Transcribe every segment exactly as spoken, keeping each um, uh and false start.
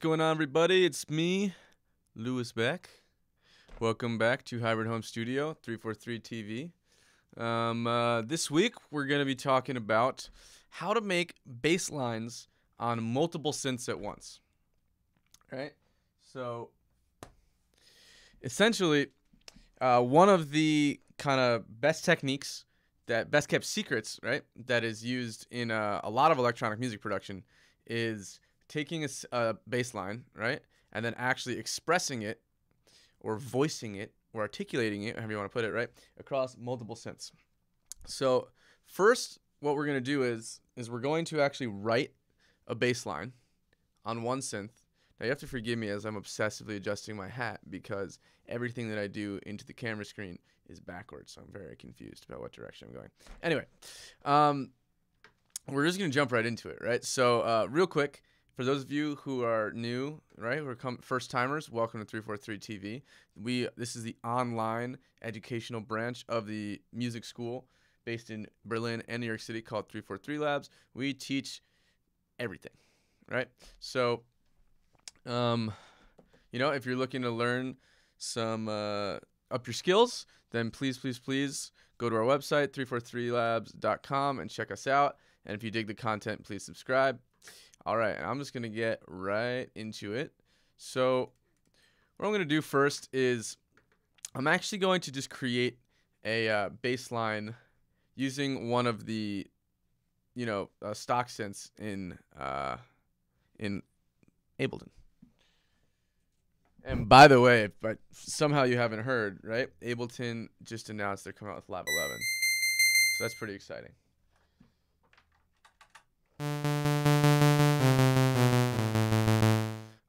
going on, everybody? It's me, Lewis Beck. Welcome back to Hybrid Home Studio, three forty-three T V. Um, uh, this week, we're going to be talking about how to make bass lines on multiple synths at once. All right? So, essentially, uh, one of the kind of best techniques, that best kept secrets, right, that is used in uh, a lot of electronic music production is taking a, a bass line, right, and then actually expressing it or voicing it or articulating it, however you want to put it, right, across multiple synths. So first, what we're going to do is is we're going to actually write a bass line on one synth. Now, you have to forgive me as I'm obsessively adjusting my hat because everything that I do into the camera screen is backwards, so I'm very confused about what direction I'm going. Anyway, um, we're just going to jump right into it, right? So uh, real quick, for those of you who are new, right, we're first-timers, welcome to three forty-three T V. We This is the online educational branch of the music school based in Berlin and New York City called three forty-three Labs. We teach everything, right? So, um, you know, if you're looking to learn some, uh, up your skills, then please, please, please go to our website, three forty-three labs dot com, and check us out. And if you dig the content, please subscribe. All right, and I'm just going to get right into it. So what I'm going to do first is I'm actually going to just create a uh, bass line using one of the, you know, uh, stock synths in, uh, in Ableton. And by the way, if somehow you haven't heard, right, Ableton just announced they're coming out with Live eleven. So that's pretty exciting.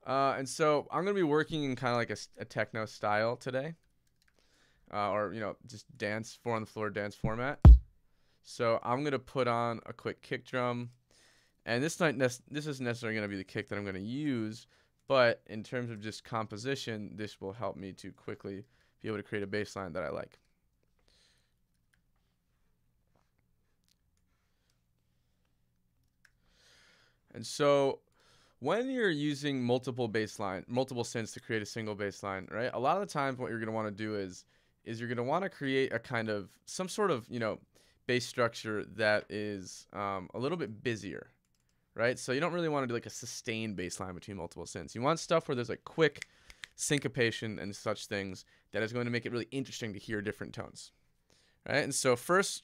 Uh, and so I'm going to be working in kind of like a, a techno style today, uh, or, you know, just dance, four on the floor dance format. So I'm going to put on a quick kick drum, and this, not this isn't necessarily going to be the kick that I'm going to use, but in terms of just composition, this will help me to quickly be able to create a bass line that I like. And so when you're using multiple bass line, multiple synths to create a single bass line, right? A lot of the times what you're going to want to do is, is you're going to want to create a kind of, some sort of, you know, bass structure that is um, a little bit busier, right? So you don't really want to do like a sustained bass line between multiple synths. You want stuff where there's like quick syncopation and such things that is going to make it really interesting to hear different tones, right? And so first,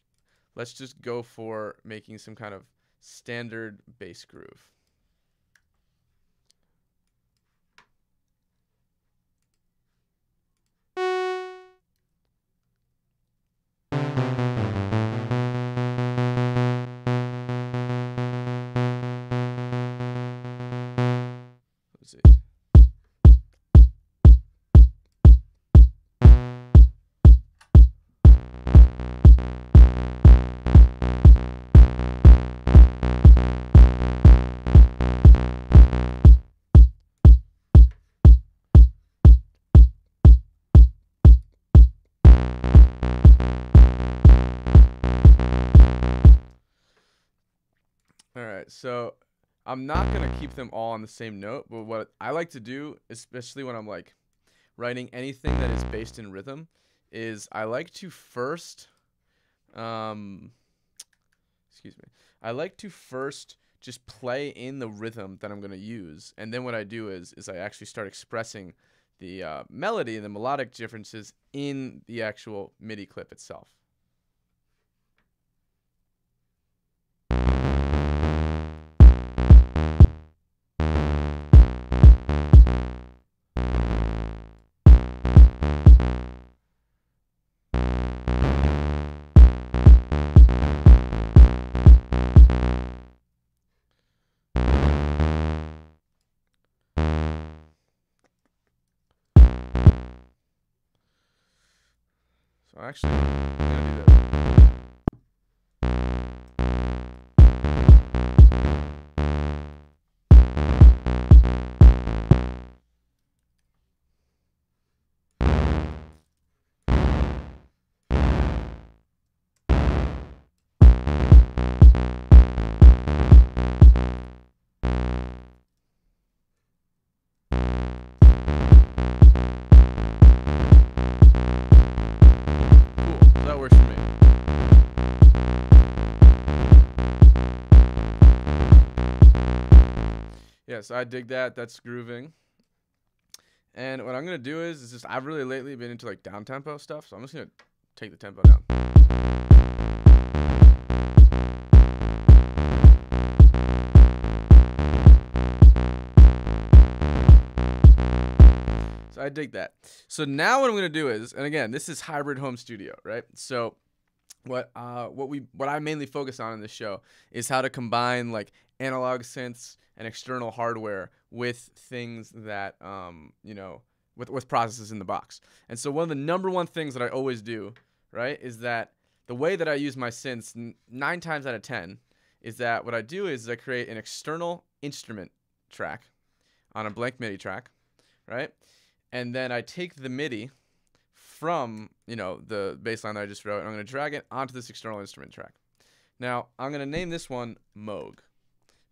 let's just go for making some kind of standard bass groove. So I'm not going to keep them all on the same note, but what I like to do, especially when I'm like writing anything that is based in rhythm, is I like to first, um, excuse me, I like to first just play in the rhythm that I'm going to use. And then what I do is, is I actually start expressing the uh, melody and the melodic differences in the actual MIDI clip itself. Actually, I'm gonna do that. Yes, I dig that. That's grooving. And what I'm going to do is, is just I've really lately been into like down tempo stuff, so I'm just going to take the tempo down. So I dig that. So now what I'm going to do is, and again, this is hybrid home studio, right? So what uh what we what I mainly focus on in this show is how to combine like analog synths and external hardware with things that, um, you know, with, with processes in the box. And so one of the number one things that I always do, right, is that the way that I use my synths nine times out of ten is that what I do is I create an external instrument track on a blank MIDI track, right? And then I take the MIDI from, you know, the bass line that I just wrote, and I'm going to drag it onto this external instrument track. Now, I'm going to name this one Moog.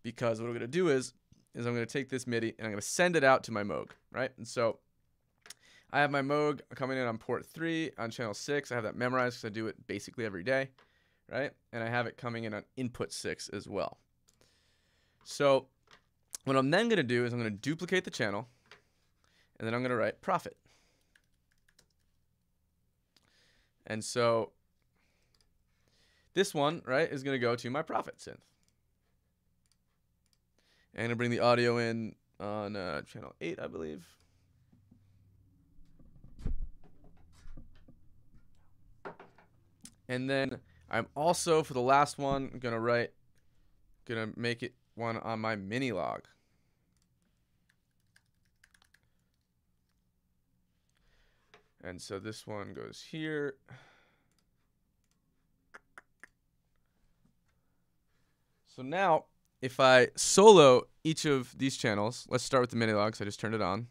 Because what I'm going to do is, is I'm going to take this MIDI and I'm going to send it out to my Moog, right? And so I have my Moog coming in on port three on channel six. I have that memorized because I do it basically every day, right? And I have it coming in on input six as well. So what I'm then going to do is I'm going to duplicate the channel, and then I'm going to write Prophet. And so this one, right, is going to go to my Prophet synth. I'm going to bring the audio in on uh, channel eight, I believe. And then I'm also, for the last one, going to write, going to make it one on my Minilogue. And so this one goes here. So now, if I solo each of these channels, let's start with the Minilogue, because I just turned it on.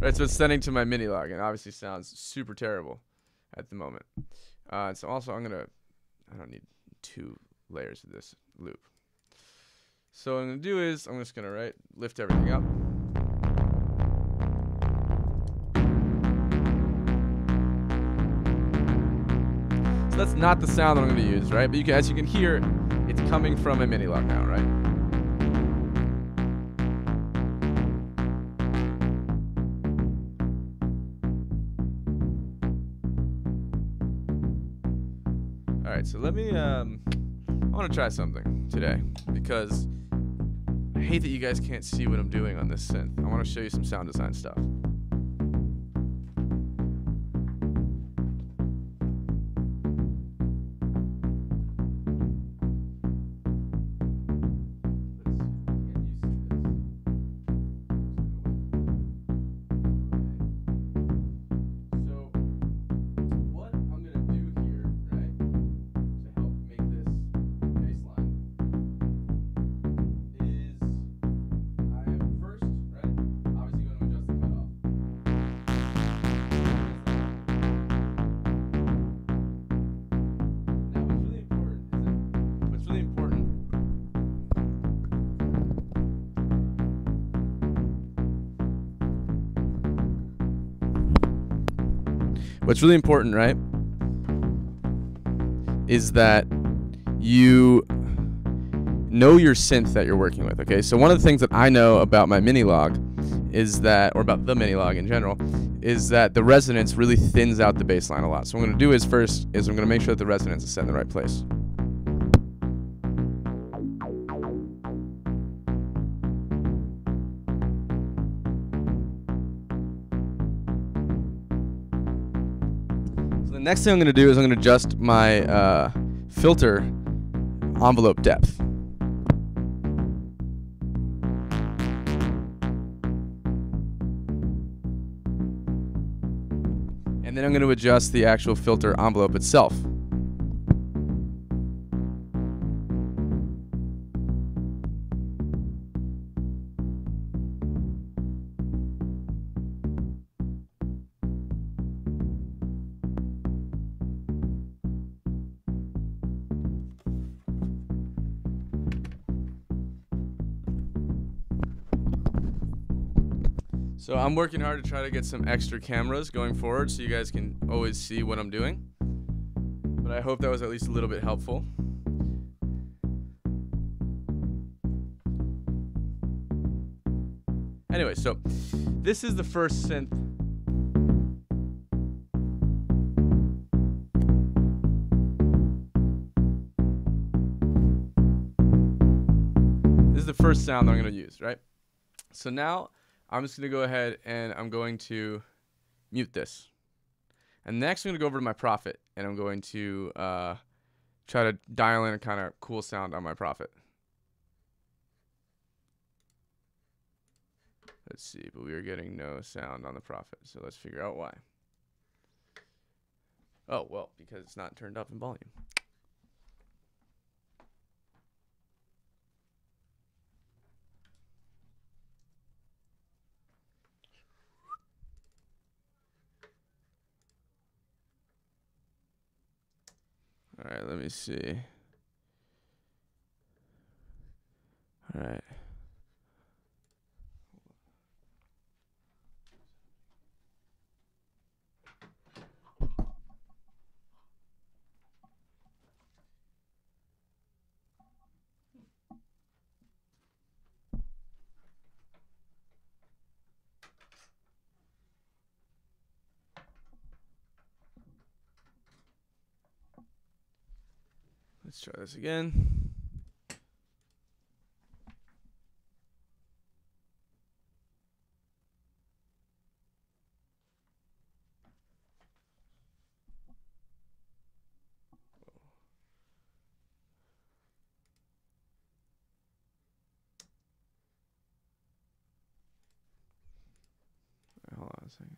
Right, so it's sending to my Minilogue, and obviously sounds super terrible at the moment. Uh, so also I'm gonna, I don't need two layers of this loop. So what I'm gonna do is I'm just gonna right lift everything up. That's not the sound that I'm going to use, right? But you can, as you can hear, it's coming from a Minilogue now, right? All right, so let me, um, I want to try something today because I hate that you guys can't see what I'm doing on this synth. I want to show you some sound design stuff. What's really important, right, is that you know your synth that you're working with, okay? So one of the things that I know about my Minilogue is that, or about the Minilogue in general, is that the resonance really thins out the bass line a lot. So what I'm going to do is first is I'm going to make sure that the resonance is set in the right place. Next thing I'm going to do is I'm going to adjust my uh, filter envelope depth. And then I'm going to adjust the actual filter envelope itself. So I'm working hard to try to get some extra cameras going forward so you guys can always see what I'm doing. But I hope that was at least a little bit helpful. Anyway, so this is the first synth. This is the first sound that I'm going to use, right? So now I'm just going to go ahead and I'm going to mute this. And next, I'm going to go over to my Prophet, and I'm going to uh, try to dial in a kind of cool sound on my Prophet. Let's see, but we are getting no sound on the Prophet, so let's figure out why. Oh, well, because it's not turned up in volume. All right, let me see. All right. Let's try this again. Hold on a second.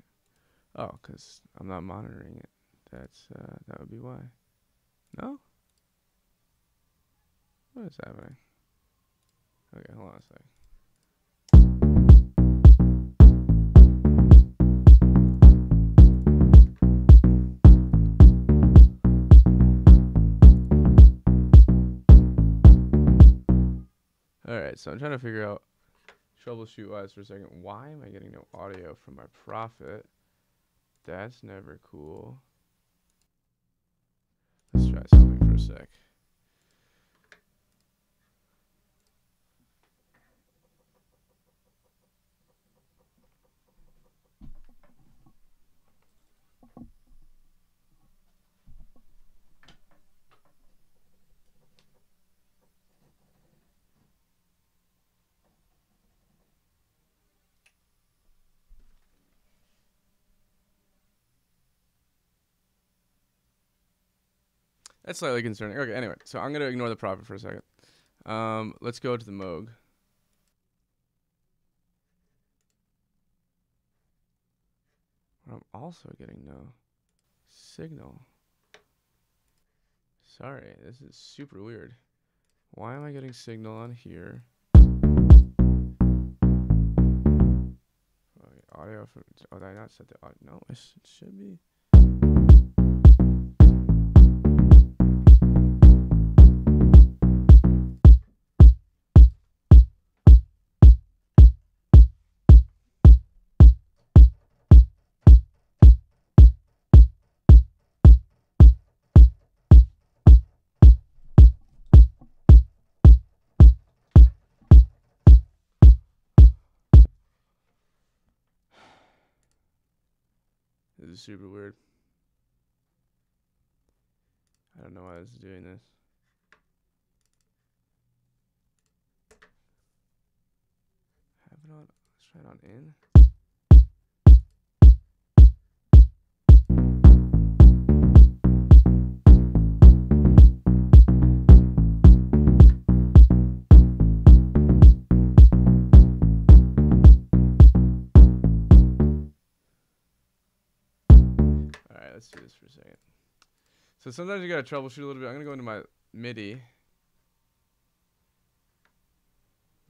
Oh, because I'm not monitoring it. That's uh, that would be why. No? What is happening? Okay, hold on a second. Alright, so I'm trying to figure out, troubleshoot wise for a second, why am I getting no audio from my Prophet? That's never cool. Let's try something for a sec. That's slightly concerning. Okay, anyway, so I'm going to ignore the Prophet for a second. Um, let's go to the Moog. I'm also getting no signal. Sorry, this is super weird. Why am I getting signal on here? Okay, audio from... Oh, did I not set the audio? No, it should be... This is super weird. I don't know why this is doing this. Have it on. Let's try it on in. Let's do this for a second. So sometimes you gotta troubleshoot a little bit. I'm gonna go into my MIDI.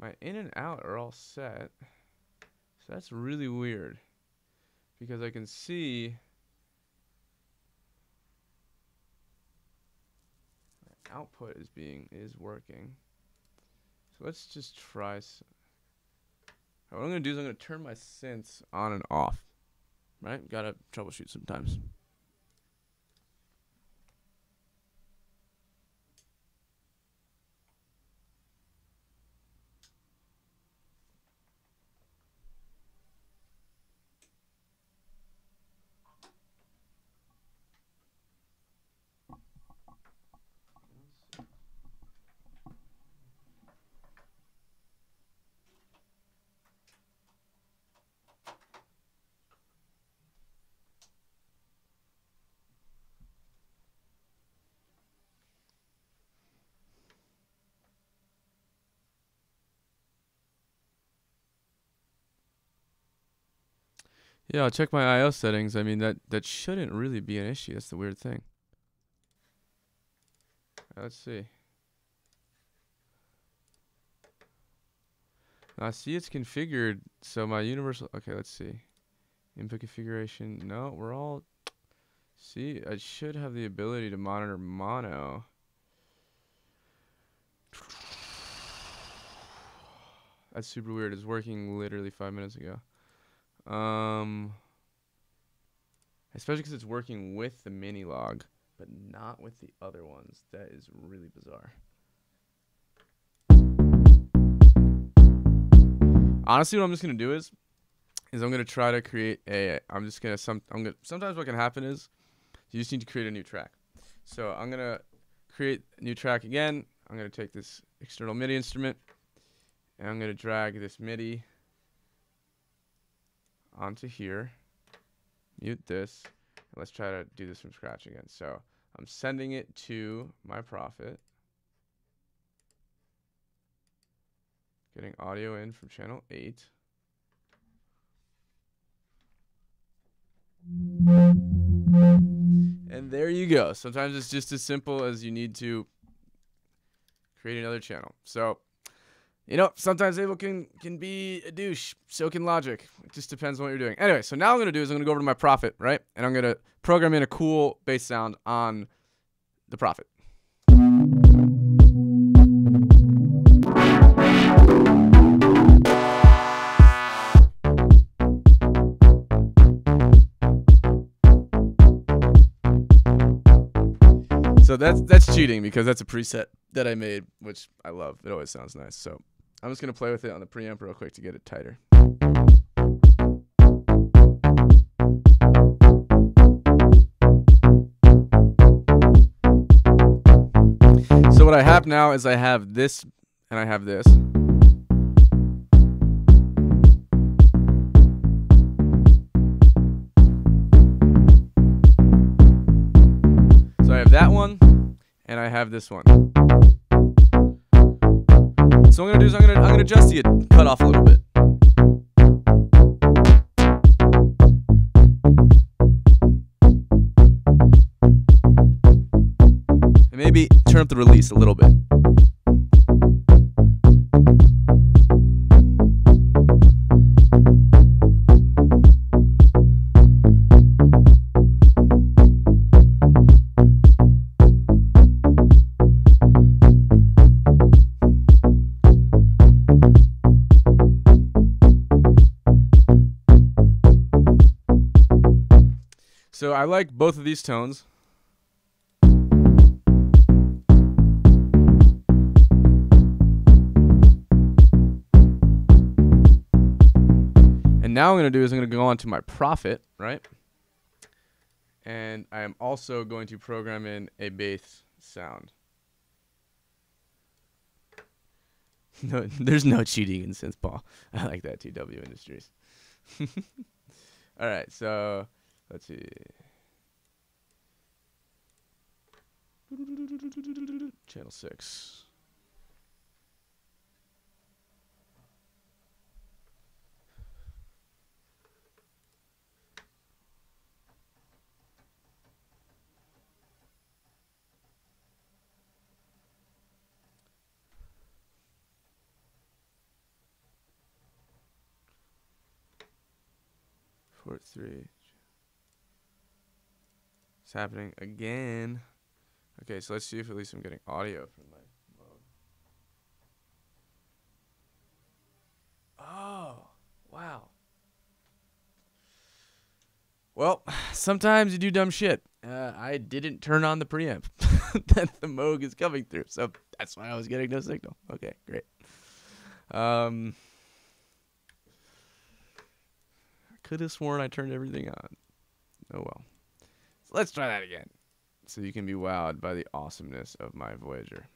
My in and out are all set. So that's really weird because I can see my output is being is working. So let's just try some. What I'm gonna do is I'm gonna turn my synths on and off. Right? Gotta troubleshoot sometimes. Yeah, I'll check my I O settings. I mean, that, that shouldn't really be an issue. That's the weird thing. Let's see. I see it's configured. So my universal... Okay, let's see. Input configuration. No, we're all... See, I should have the ability to monitor mono. That's super weird. It's working literally five minutes ago. Um, especially because it's working with the Minilogue, but not with the other ones. That is really bizarre. Honestly, what I'm just gonna do is, is I'm gonna try to create a. I'm just gonna some. I'm gonna. Sometimes what can happen is, you just need to create a new track. So I'm gonna create a new track again. I'm gonna take this external MIDI instrument, and I'm gonna drag this MIDI onto here, mute this, and let's try to do this from scratch again. So I'm sending it to my Prophet, getting audio in from channel eight. And there you go. Sometimes it's just as simple as you need to create another channel. So, you know, sometimes Ableton can, can be a douche. So can Logic. It just depends on what you're doing. Anyway, so now what I'm going to do is I'm going to go over to my Prophet, right? And I'm going to program in a cool bass sound on the Prophet. So that's that's cheating because that's a preset that I made, which I love. It always sounds nice. So I'm just going to play with it on the preamp real quick to get it tighter. So what I have now is I have this and I have this. So I have that one. And I have this one. So what I'm gonna do is I'm gonna I'm gonna adjust the cutoff a little bit. And maybe turn up the release a little bit. So I like both of these tones. And now what I'm going to do is I'm going to go on to my Prophet, right? And I am also going to program in a bass sound. No, there's no cheating in synth, Paul. I like that, T W Industries. All right, so... Let's see. Channel six. Four, three. Happening again. Okay, so let's see if at least I'm getting audio from my Moog. Oh, wow. Well, sometimes you do dumb shit. Uh, I didn't turn on the preamp that the Moog is coming through, so that's why I was getting no signal. Okay, great. Um, I could have sworn I turned everything on. Oh well. Let's try that again. So you can be wowed by the awesomeness of my Voyager.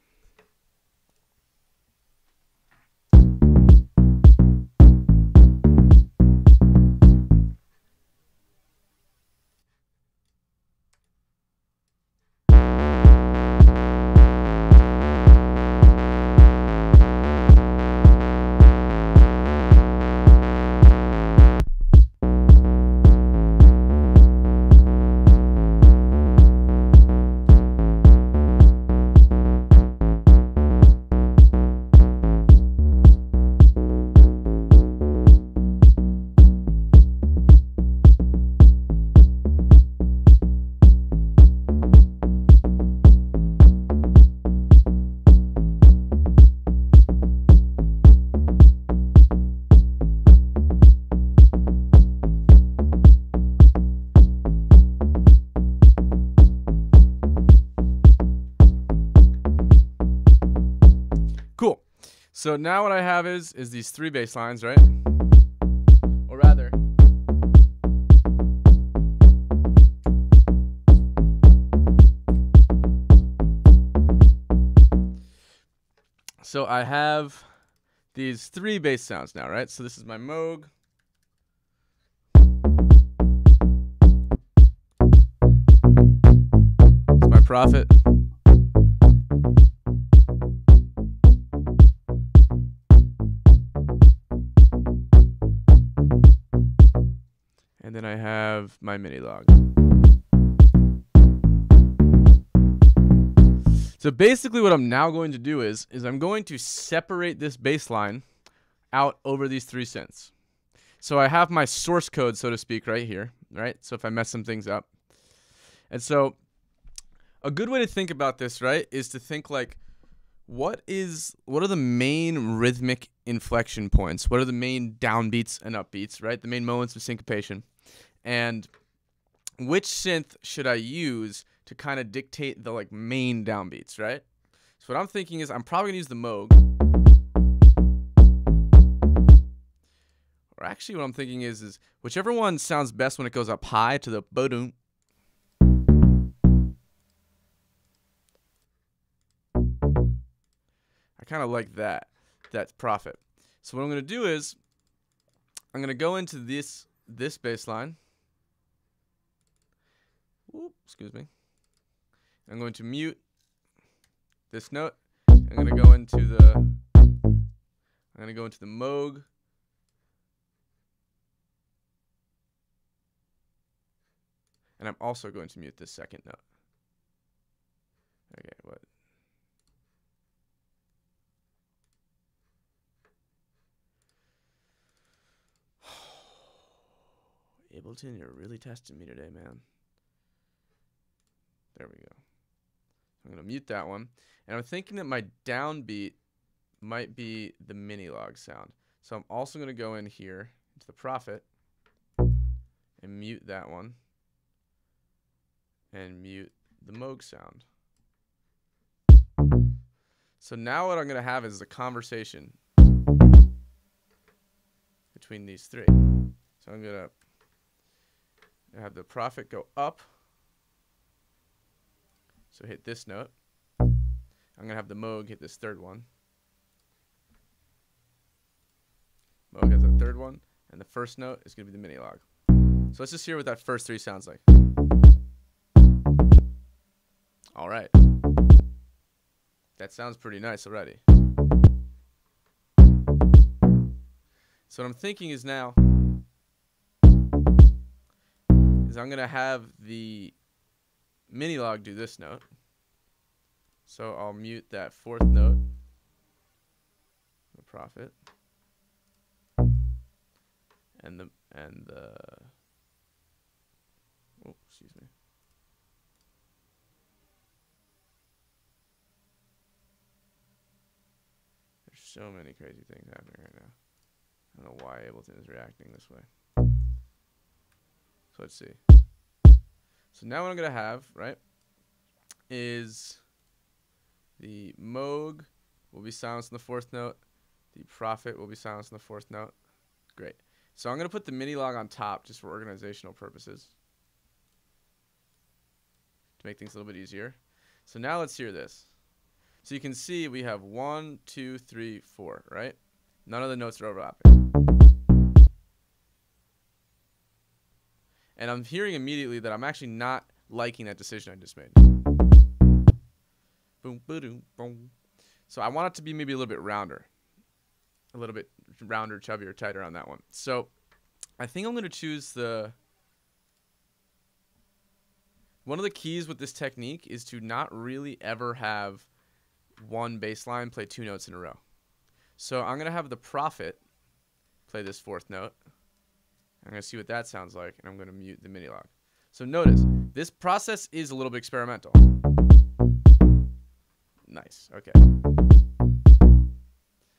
So now what I have is is these three bass lines, right? Or rather, so I have these three bass sounds now, right? So this is my Moog. It's my Prophet. And then I have my Minilogue. So basically what I'm now going to do is, is I'm going to separate this bass line out over these three synths. So I have my source code, so to speak, right here, right? So if I mess some things up. And so a good way to think about this, right, is to think like, what is, what are the main rhythmic inflection points? What are the main downbeats and upbeats, right? The main moments of syncopation. And which synth should I use to kind of dictate the like main downbeats, right? So what I'm thinking is I'm probably gonna use the Moog. Or actually what I'm thinking is, is whichever one sounds best when it goes up high to the bo-doom. I kind of like that, that's Prophet. So what I'm gonna do is, I'm gonna go into this, this bass line. Ooh, excuse me. I'm going to mute this note. I'm going to go into the I'm going to go into the Moog. And I'm also going to mute this second note. Okay, what? Ableton, you're really testing me today, man. There we go. I'm going to mute that one. And I'm thinking that my downbeat might be the Minilogue sound. So I'm also going to go in here to the Prophet and mute that one and mute the Moog sound. So now what I'm going to have is a conversation between these three. So I'm going to have the Prophet go up. So hit this note. I'm going to have the Moog hit this third one. Moog has that third one. And the first note is going to be the Minilogue. So let's just hear what that first three sounds like. All right. That sounds pretty nice already. So what I'm thinking is now, is I'm going to have the Minilogue do this note. So I'll mute that fourth note, the Prophet, and the and the oh excuse me there's so many crazy things happening right now. I don't know why Ableton is reacting this way. So let's see. So now what I'm going to have, right, is the Moog will be silenced on the fourth note. The Prophet will be silenced on the fourth note. Great. So I'm going to put the Minilogue on top just for organizational purposes to make things a little bit easier. So now let's hear this. So you can see we have one, two, three, four, right? None of the notes are overlapping. And I'm hearing immediately that I'm actually not liking that decision I just made. Boom, boom, boom. So I want it to be maybe a little bit rounder. A little bit rounder, chubbier, tighter on that one. So I think I'm going to choose the... One of the keys with this technique is to not really ever have one bass line play two notes in a row. So I'm going to have the Prophet play this fourth note. I'm going to see what that sounds like, and I'm going to mute the Minilogue. So notice, this process is a little bit experimental. Nice, okay.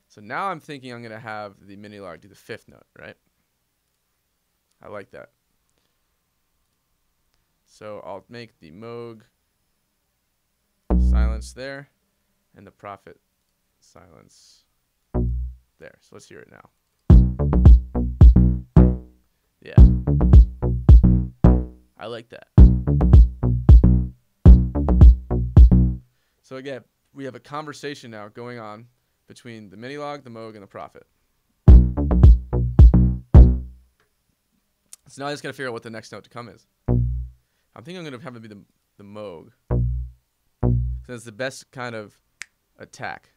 So now I'm thinking I'm going to have the Minilogue do the fifth note, right? I like that. So I'll make the Moog silence there, and the Prophet silence There, so let's hear it now. Yeah. I like that. So again, we have a conversation now going on between the Minilogue, the Moog, and the Prophet. So now I just gotta figure out what the next note to come is. I'm thinking I'm gonna have it be the, the Moog. So that's the best kind of attack.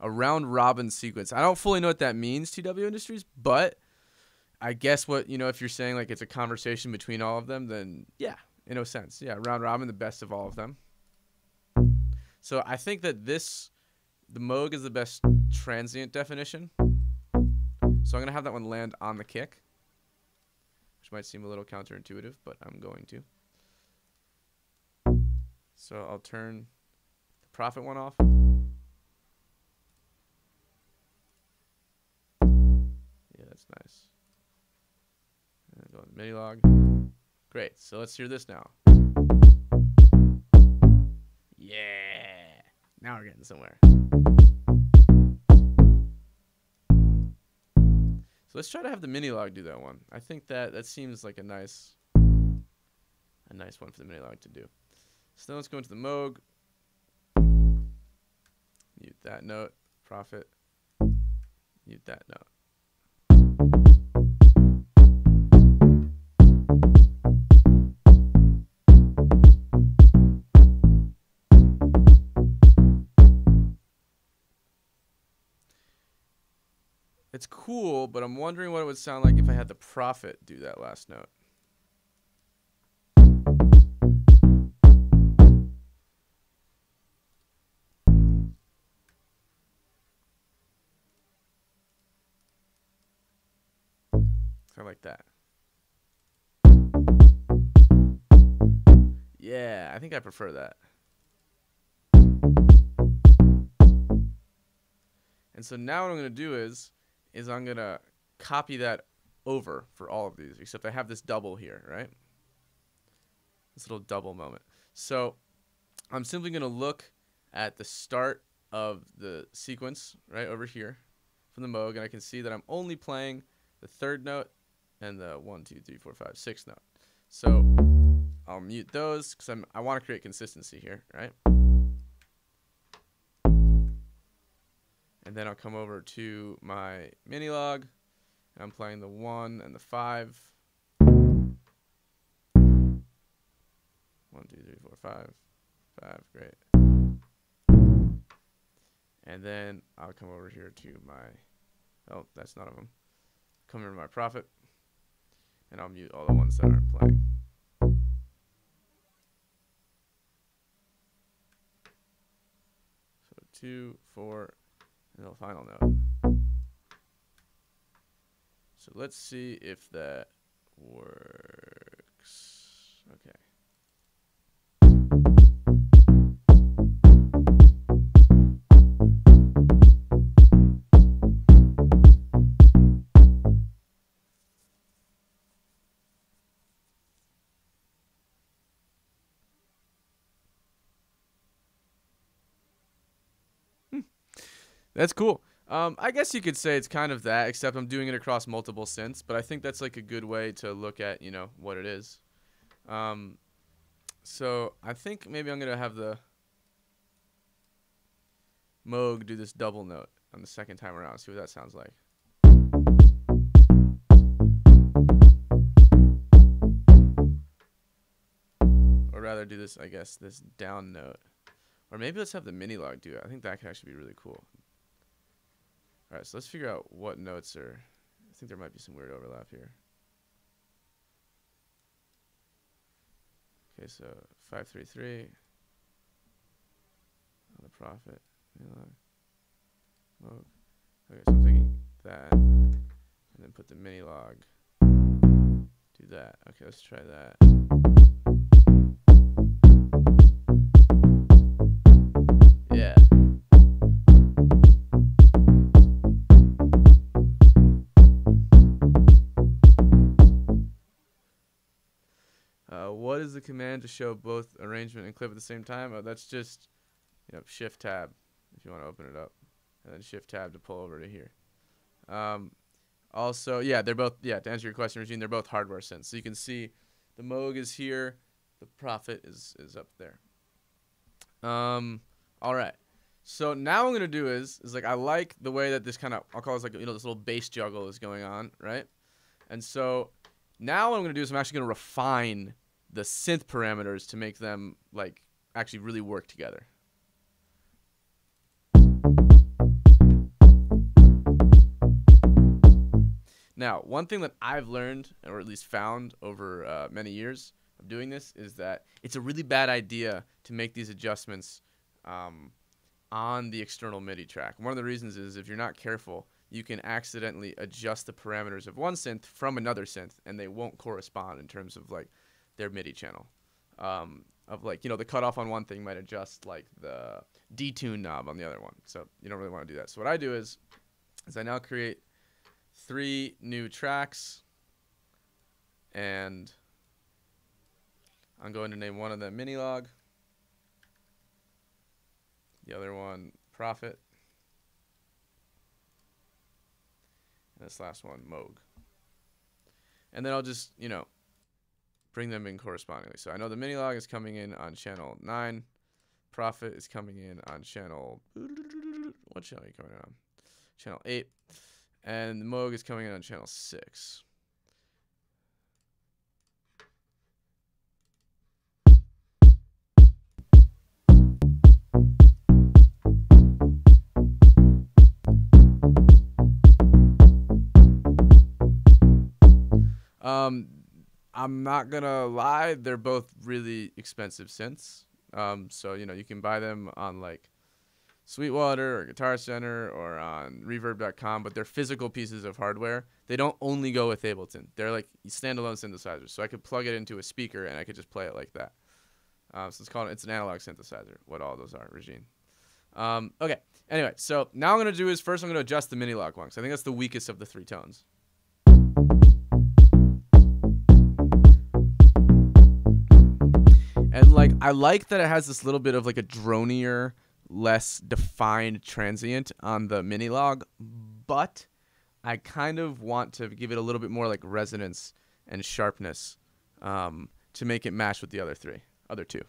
A round robin sequence. I don't fully know what that means, T W Industries, but I guess what, you know, if you're saying like it's a conversation between all of them, then yeah, in a sense. Yeah, round robin, the best of all of them. So I think that this, the Moog is the best transient definition. So I'm going to have that one land on the kick, which might seem a little counterintuitive, but I'm going to. So I'll turn the Prophet one off. Yeah, that's nice. And go on the Minilogue. Great. So let's hear this now. Yeah. Now we're getting somewhere. So let's try to have the Minilogue do that one. I think that that seems like a nice, a nice one for the Minilogue to do. So now let's go into the Moog. Mute that note. Prophet. Mute that note. It's cool, but I'm wondering what it would sound like if I had the Prophet do that last note. Kind of like that. Yeah, I think I prefer that. And so now what I'm going to do is is I'm going to copy that over for all of these, except I have this double here, right? This little double moment. So I'm simply going to look at the start of the sequence right over here from the Moog, and I can see that I'm only playing the third note and the one, two, three, four, five, six note. So I'll mute those because I want to create consistency here, right? And then I'll come over to my Minilogue, and I'm playing the one and the five. One, two, three, four, five. Five, great. And then I'll come over here to my, oh, that's none of them. Come over to my Prophet, and I'll mute all the ones that aren't playing. So two, four, and the final note. So let's see if that works. Okay. That's cool. Um, I guess you could say it's kind of that, except I'm doing it across multiple synths, but I think that's like a good way to look at, you know, what it is. Um, so I think maybe I'm going to have the Moog do this double note on the second time around. See what that sounds like. Or rather do this, I guess, this down note. Or maybe let's have the Minilogue do it. I think that could actually be really cool. All right, so let's figure out what notes are. I think there might be some weird overlap here. Okay, so five three three on the Prophet. Minilogue. Okay, so I'm thinking that, and then put the Minilogue. Do that. Okay, let's try that. Yeah. What is the command to show both arrangement and clip at the same time? Oh, that's just, you know, shift tab if you want to open it up. and then shift tab to pull over to here. Um, also, yeah, they're both, yeah, to answer your question, Regine, they're both hardware synths. So you can see the Moog is here, the Prophet is, is up there. Um, all right. So now what I'm going to do is, is like, I like the way that this kind of, I'll call it like, you know, this little bass juggle is going on, right? And so now what I'm going to do is I'm actually going to refine the synth parameters to make them like actually really work together. Now, one thing that I've learned, or at least found over uh, many years of doing this, is that it's a really bad idea to make these adjustments um, on the external MIDI track. One of the reasons is if you're not careful, you can accidentally adjust the parameters of one synth from another synth, and they won't correspond in terms of like their MIDI channel. Um, of like, you know, the cutoff on one thing might adjust like the detune knob on the other one. So you don't really want to do that. So what I do is, is I now create three new tracks, and I'm going to name one of them Minilogue, the other one Prophet, and this last one Moog. And then I'll just, you know, bring them in correspondingly. So I know the Minilogue is coming in on channel nine, Prophet is coming in on channel, what channel are you coming in on? Channel eight. And the Moog is coming in on channel six. Um, I'm not gonna lie, they're both really expensive synths. Um, so you know you can buy them on like Sweetwater or Guitar Center or on reverb dot com, but they're physical pieces of hardware. They don't only go with Ableton. They're like standalone synthesizers. So I could plug it into a speaker and I could just play it like that. Um, so it's called, it's an analog synthesizer, what all those are, Regine. Um, okay, anyway, so now I'm going to do is first I'm going to adjust the Minilogue one, because I think that's the weakest of the three tones. And like, I like that it has this little bit of like a dronier, less defined transient on the Minilogue, but I kind of want to give it a little bit more like resonance and sharpness um, to make it match with the other three, other two.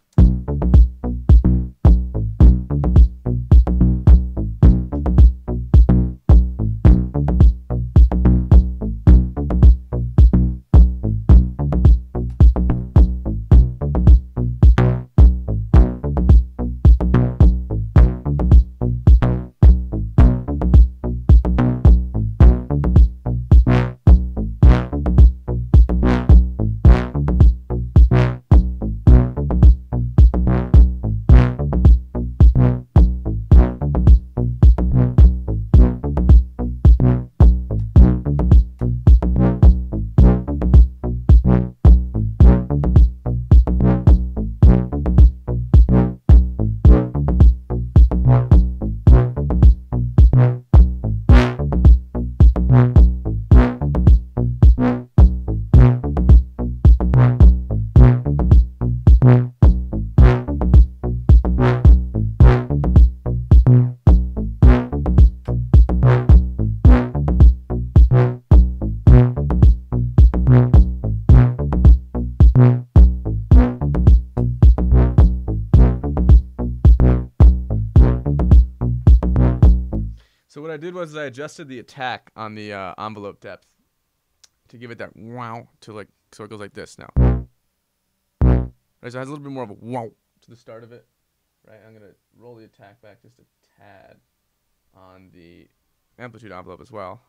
What I did was I adjusted the attack on the uh, envelope depth to give it that wow to like, so it goes like this now. Right, so it has a little bit more of a wow to the start of it. Right, I'm gonna roll the attack back just a tad on the amplitude envelope as well.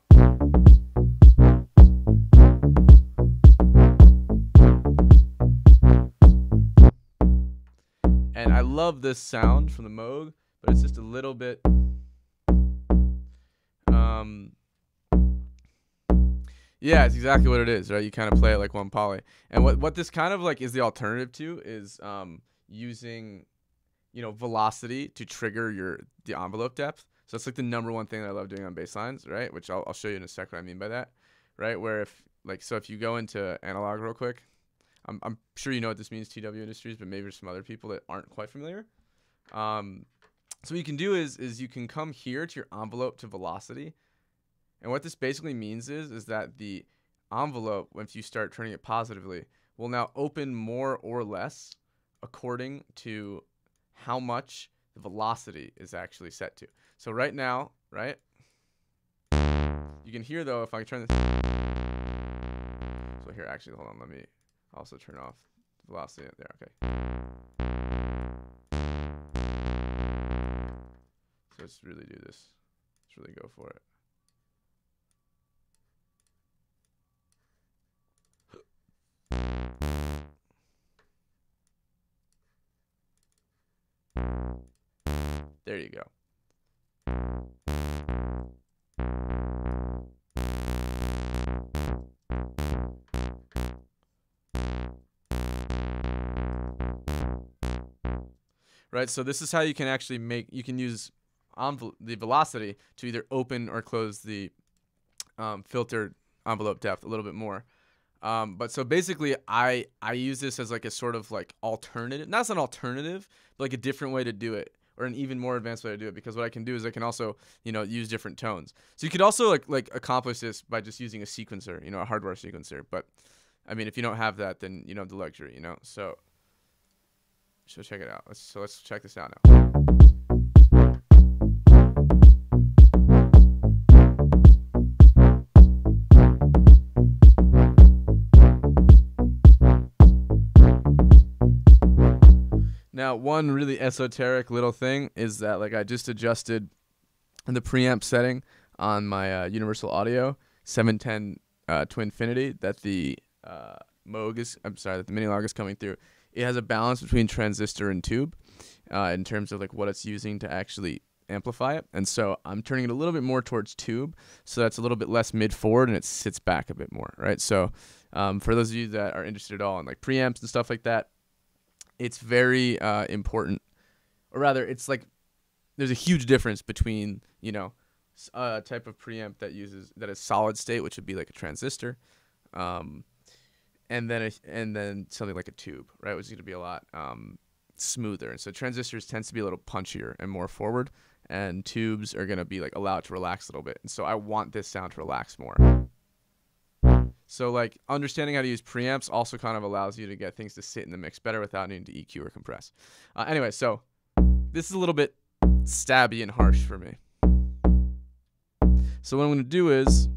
And I love this sound from the Moog, but it's just a little bit. Um, yeah, it's exactly what it is, right? You kind of play it like one poly. And what, what this kind of like is the alternative to is um, using, you know, velocity to trigger your the envelope depth. So that's like the number one thing that I love doing on bass lines, right? Which I'll, I'll show you in a sec what I mean by that, right? Where if like, so if you go into analog real quick, I'm, I'm sure you know what this means, T W Industries, but maybe there's some other people that aren't quite familiar. Um, So what you can do is, is you can come here to your envelope to velocity. And what this basically means is, is that the envelope, once you start turning it positively, will now open more or less according to how much the velocity is actually set to. So right now, right? You can hear though, if I turn this, so here, actually, hold on, let me also turn off the velocity there, okay. So let's really do this, let's really go for it. There you go. Right, so this is how you can actually make, you can use envel the velocity to either open or close the um, filtered envelope depth a little bit more. Um, but so basically I, I use this as like a sort of like alternative, not as an alternative, but like a different way to do it, or an even more advanced way to do it, because what I can do is I can also, you know, use different tones. So you could also like, like accomplish this by just using a sequencer, you know, a hardware sequencer. But I mean, if you don't have that, then you don't have the luxury, you know, so, so check it out. Let's, so let's check this out now. Now, one really esoteric little thing is that, like, I just adjusted the preamp setting on my uh, Universal Audio seven ten uh, Twinfinity that the uh, Moog is, I'm sorry, that the Minilogue is coming through. It has a balance between transistor and tube uh, in terms of like what it's using to actually amplify it, and so I'm turning it a little bit more towards tube, so that's a little bit less mid forward and it sits back a bit more, right? So um, for those of you that are interested at all in like preamps and stuff like that, it's very uh, important, or rather, it's like there's a huge difference between, you know, a type of preamp that uses that is solid state, which would be like a transistor, um, and then a, and then something like a tube, right, which is going to be a lot um, smoother. And so transistors tends to be a little punchier and more forward, and tubes are going to be like allowed to relax a little bit. And so I want this sound to relax more. So like understanding how to use preamps also kind of allows you to get things to sit in the mix better without needing to E Q or compress. Uh, anyway, so this is a little bit stabby and harsh for me. So what I'm going to do is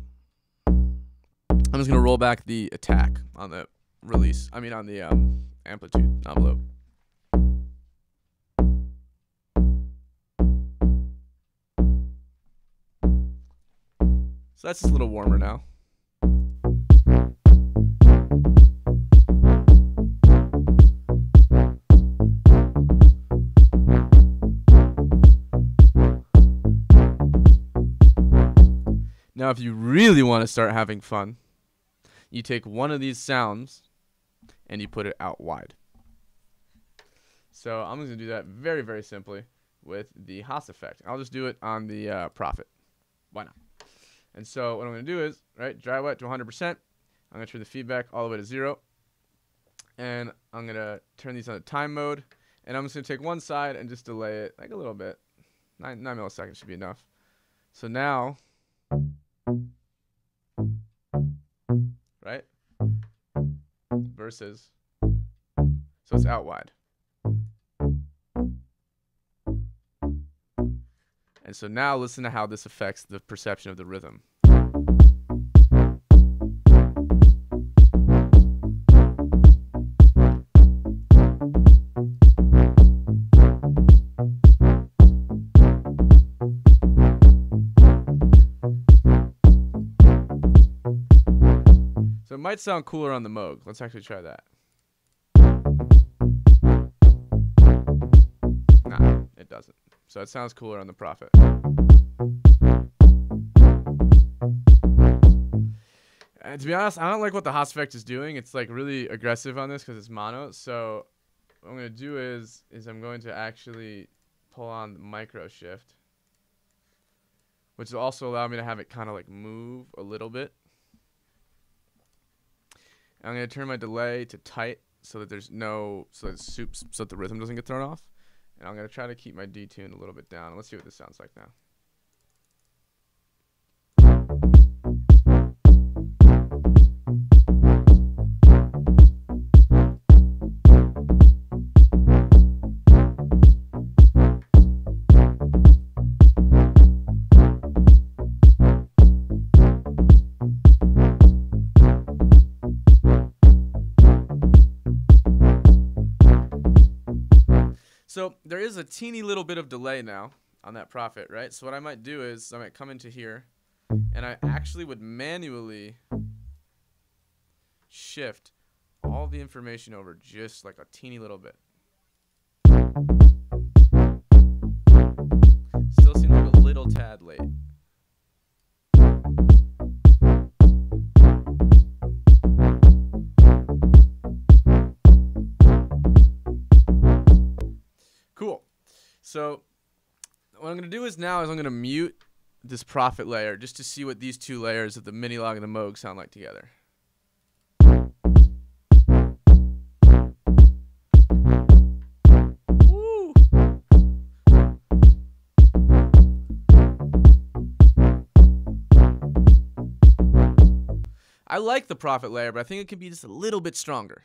I'm just going to roll back the attack on the release. I mean on the um, amplitude envelope. So that's just a little warmer now. Now, if you really want to start having fun, you take one of these sounds and you put it out wide. So I'm just going to do that very, very simply with the Haas effect. I'll just do it on the uh, Prophet. Why not? And so what I'm going to do is, right, dry wet to one hundred percent. I'm going to turn the feedback all the way to zero. And I'm going to turn these on to time mode. And I'm just going to take one side and just delay it like a little bit. Nine, nine milliseconds should be enough. So now... right? Versus. So it's out wide. And so now listen to how this affects the perception of the rhythm. It might sound cooler on the Moog. Let's actually try that. Nah, it doesn't. So it sounds cooler on the Prophet. And to be honest, I don't like what the Haas effect is doing. It's like really aggressive on this because it's mono. So what I'm going to do is, is I'm going to actually pull on the micro shift, which will also allow me to have it kind of like move a little bit. I'm going to turn my delay to tight so that there's no, so that, soups, so that the rhythm doesn't get thrown off. And I'm going to try to keep my detune a little bit down. Let's see what this sounds like now. So there is a teeny little bit of delay now on that Prophet, right? So what I might do is I might come into here and I actually would manually shift all the information over just like a teeny little bit. Still seems like a little tad late. So what I'm going to do is now is I'm going to mute this Prophet layer just to see what these two layers of the Minilogue and the Moog sound like together. Woo! I like the Prophet layer, but I think it can be just a little bit stronger.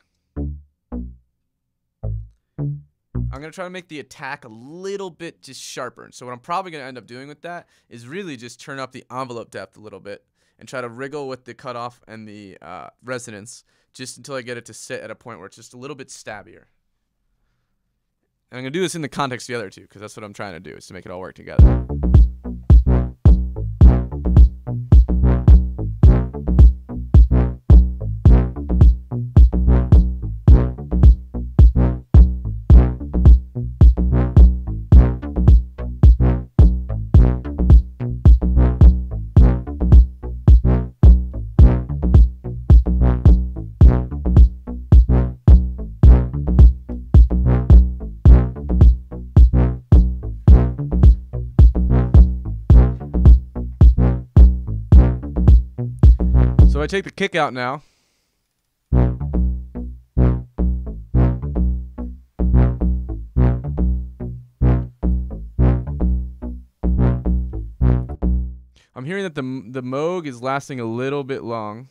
I'm going to try to make the attack a little bit just sharper. So what I'm probably going to end up doing with that is really just turn up the envelope depth a little bit and try to wriggle with the cutoff and the uh, resonance just until I get it to sit at a point where it's just a little bit stabbier. And I'm going to do this in the context of the other two because that's what I'm trying to do, is to make it all work together. I take the kick out now. I'm hearing that the the Moog is lasting a little bit long.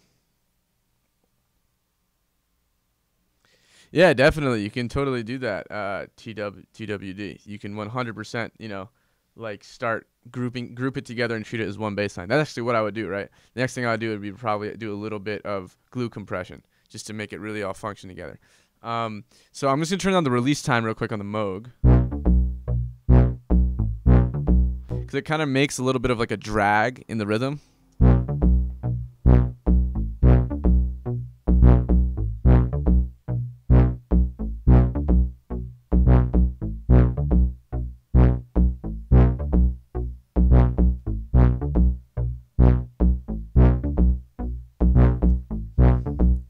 Yeah, definitely. You can totally do that. Uh, T W D. You can one hundred percent. You know, like start grouping, group it together and treat it as one bass line. That's actually what I would do, right? The next thing I would do would be probably do a little bit of glue compression just to make it really all function together. Um, so I'm just going to turn on the release time real quick on the Moog, because it kind of makes a little bit of like a drag in the rhythm.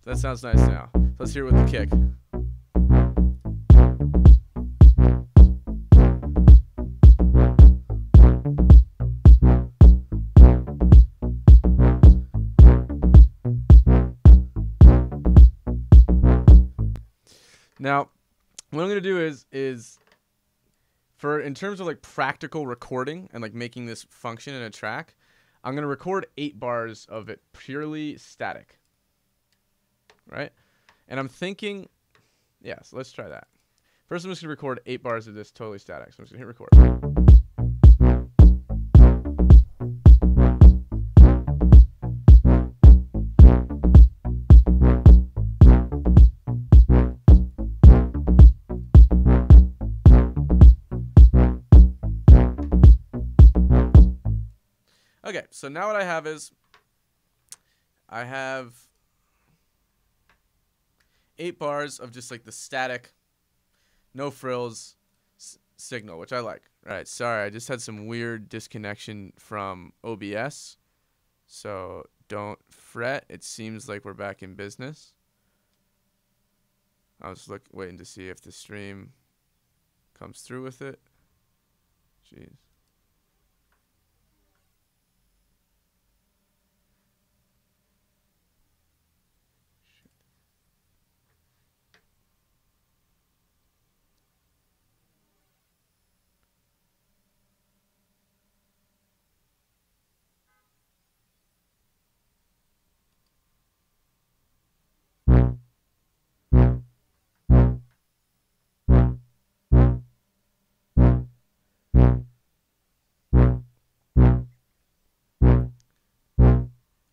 That sounds nice now. Let's hear it with the kick. Now, what I'm gonna do is is for in terms of like practical recording and like making this function in a track, I'm gonna record eight bars of it purely static. Right? And I'm thinking, yeah, so let's try that. First, I'm just going to record eight bars of this totally static. So I'm just going to hit record. Okay, so now what I have is I have eight bars of just like the static, no frills s signal, which I like. All right, sorry, I just had some weird disconnection from O B S, so don't fret. It seems like we're back in business. I was look waiting to see if the stream comes through with it. Jeez.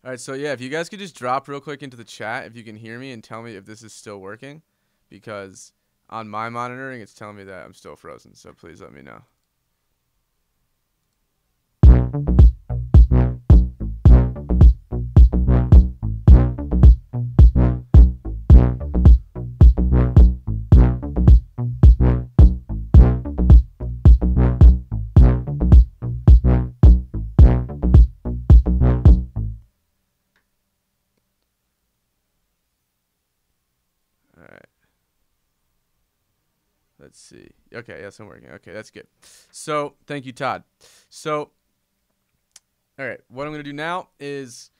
All right, so yeah, if you guys could just drop real quick into the chat if you can hear me and tell me if this is still working, because on my monitoring it's telling me that I'm still frozen, so please let me know. Let's see. Okay, yes, I'm working. Okay, that's good. So, thank you, Todd. So, all right, what I'm going to do now is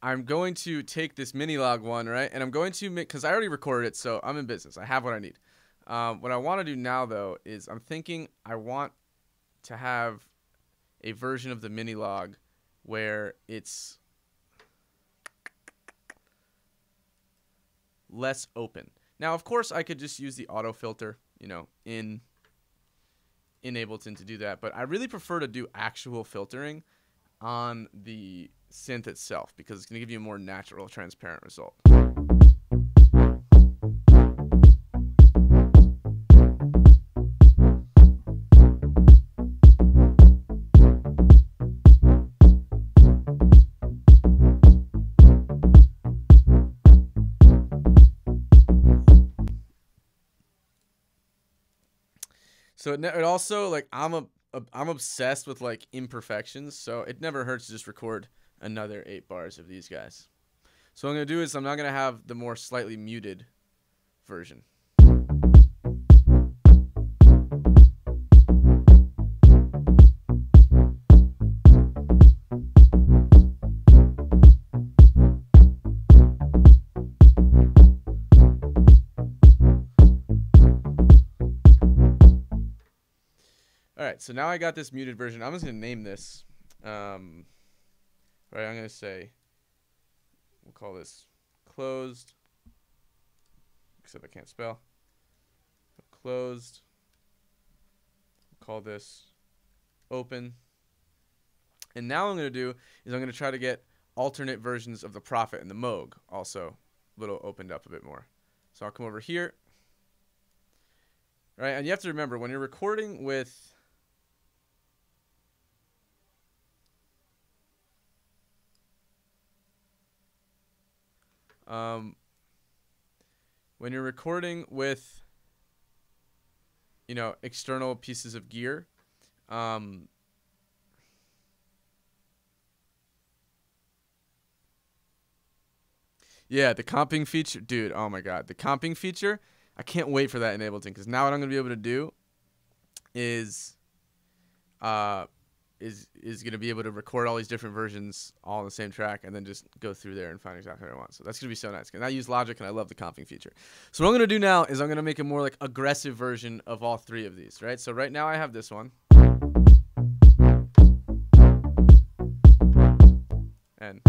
I'm going to take this Minilogue one, right? And I'm going to make, because I already recorded it, so I'm in business. I have what I need. Um, what I want to do now, though, is I'm thinking I want to have a version of the Minilogue where it's less open. Now, of course, I could just use the auto filter, you know, in, in Ableton to do that. But I really prefer to do actual filtering on the synth itself because it's going to give you a more natural, transparent result. So it, it also, like, I'm a, a I'm obsessed with like imperfections, so it never hurts to just record another eight bars of these guys. So what I'm gonna do is I'm not gonna have the more slightly muted version. So now I got this muted version. I'm just going to name this. Um, right, I'm going to say, we'll call this closed, except I can't spell. Closed. We'll call this open. And now I'm going to do is I'm going to try to get alternate versions of the Prophet and the Moog also a little opened up a bit more. So I'll come over here. Right, and you have to remember when you're recording with Um, when you're recording with, you know, external pieces of gear, um, yeah, the comping feature, dude, oh my God, the comping feature, I can't wait for that in Ableton, because now what I'm going to be able to do is, uh, is, is going to be able to record all these different versions all on the same track and then just go through there and find exactly what I want. So that's going to be so nice. And I use Logic and I love the comping feature. So what I'm going to do now is I'm going to make a more like aggressive version of all three of these, right? So right now I have this one. And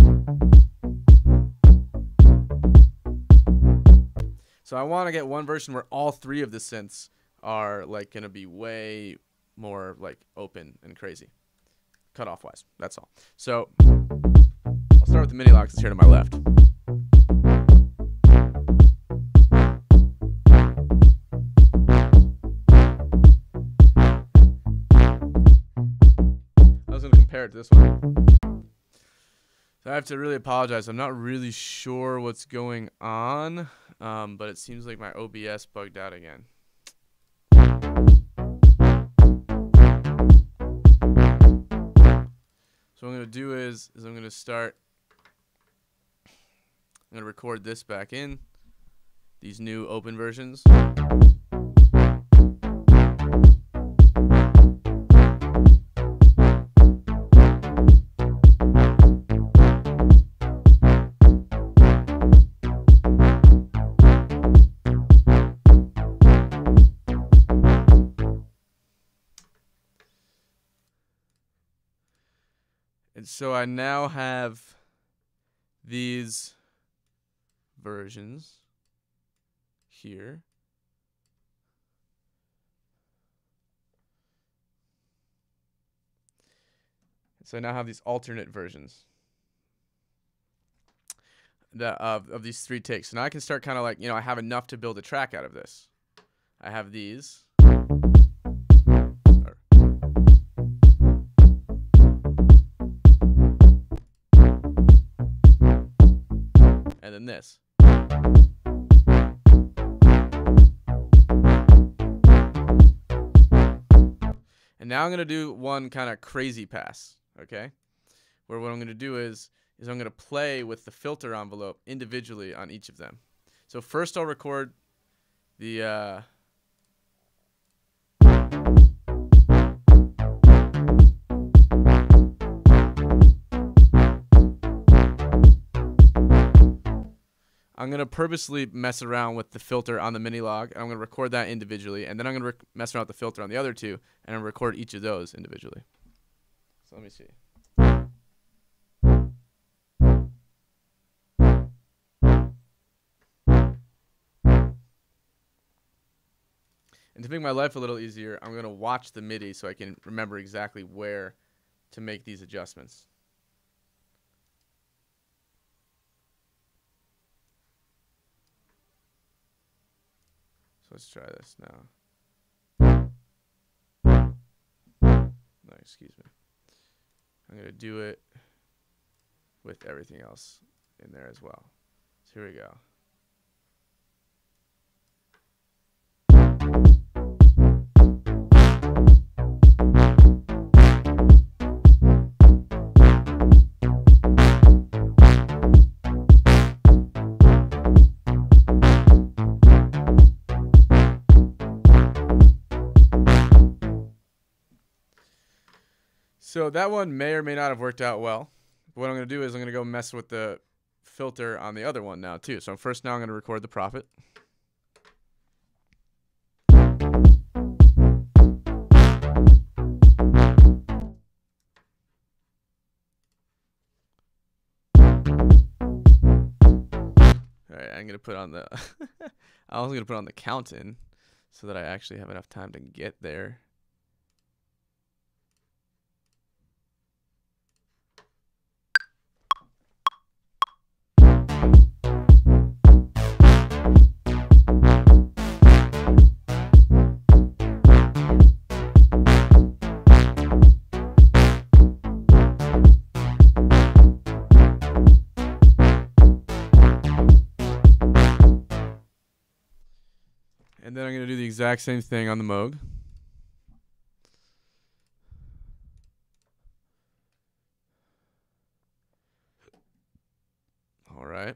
so I want to get one version where all three of the synths are like going to be way more like open and crazy. Cutoff wise, that's all. So I'll start with the Minilogue that's here to my left. I was gonna compare it to this one. So I have to really apologize. I'm not really sure what's going on, um, but it seems like my O B S bugged out again. So what I'm going to do is, is I'm going to start, I'm going to record this back in, these new open versions. So I now have these versions here. So I now have these alternate versions. the, of, of these three takes. So now I can start kind of like, you know, I have enough to build a track out of this. I have these. And then this. And now I'm going to do one kind of crazy pass, okay? Where what I'm going to do is, is I'm going to play with the filter envelope individually on each of them. So first I'll record the... Uh... I'm going to purposely mess around with the filter on the Minilogue. I'm going to record that individually, and then I'm going to mess around with the filter on the other two, and I'll record each of those individually. So let me see. And to make my life a little easier, I'm going to watch the MIDI so I can remember exactly where to make these adjustments. So let's try this now. No, excuse me. I'm going to do it with everything else in there as well. So here we go. So that one may or may not have worked out well. What I'm going to do is I'm going to go mess with the filter on the other one now too. So first now I'm going to record the Prophet. All right, I'm going to put on the I was going to put on the count in so that I actually have enough time to get there. And then I'm going to do the exact same thing on the Moog. All right.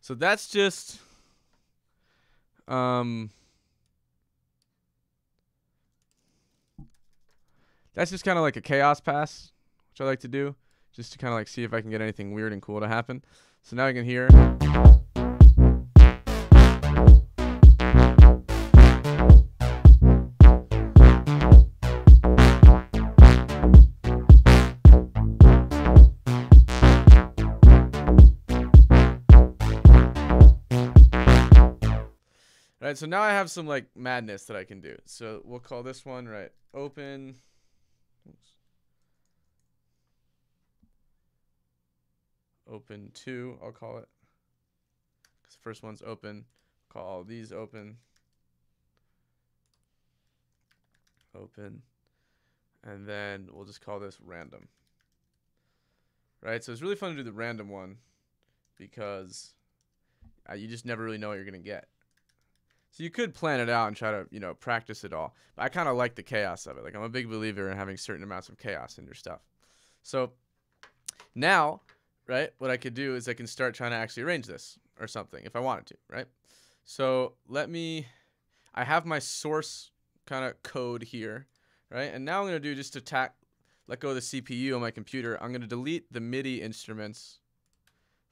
So that's just um, that's just kind of like a chaos pass, which I like to do, just to kind of like see if I can get anything weird and cool to happen. So now I can hear. Right, so now I have some like madness that I can do. So we'll call this one right open. Oops. Open two, I'll call it. Because the first one's open. Call these open. Open. And then we'll just call this random. Right, so it's really fun to do the random one because uh, you just never really know what you're going to get. So you could plan it out and try to, you know, practice it all. But I kind of like the chaos of it. Like, I'm a big believer in having certain amounts of chaos in your stuff. So now, right, what I could do is I can start trying to actually arrange this or something if I wanted to, right? So let me, I have my source kind of code here, right? And now I'm going to do just to tack, let go of the C P U on my computer. I'm going to delete the MIDI instruments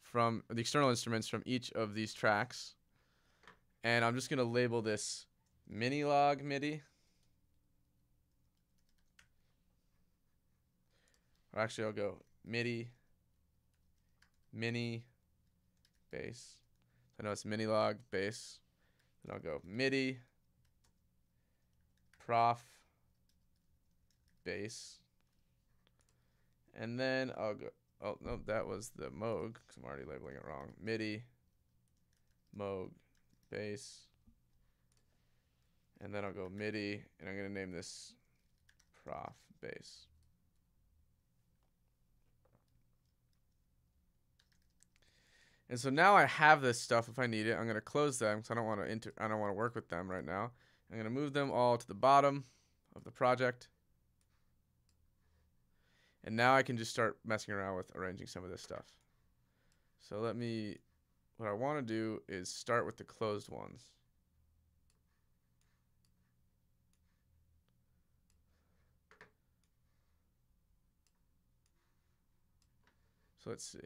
from, the external instruments from each of these tracks. And I'm just going to label this Minilogue MIDI Or actually, I'll go MIDI, mini, bass. So I know it's Minilogue, bass. Then I'll go MIDI, prof, bass. And then I'll go, oh, no, that was the Moog, because I'm already labeling it wrong. MIDI, Moog, bass. And then I'll go MIDI, and I'm going to name this prof bass. And so now I have this stuff. If I need it, I'm going to close them because I don't want to inter I don't want to work with them right now. I'm going to move them all to the bottom of the project. And now I can just start messing around with arranging some of this stuff. So let me, what I want to do is start with the closed ones. So let's see.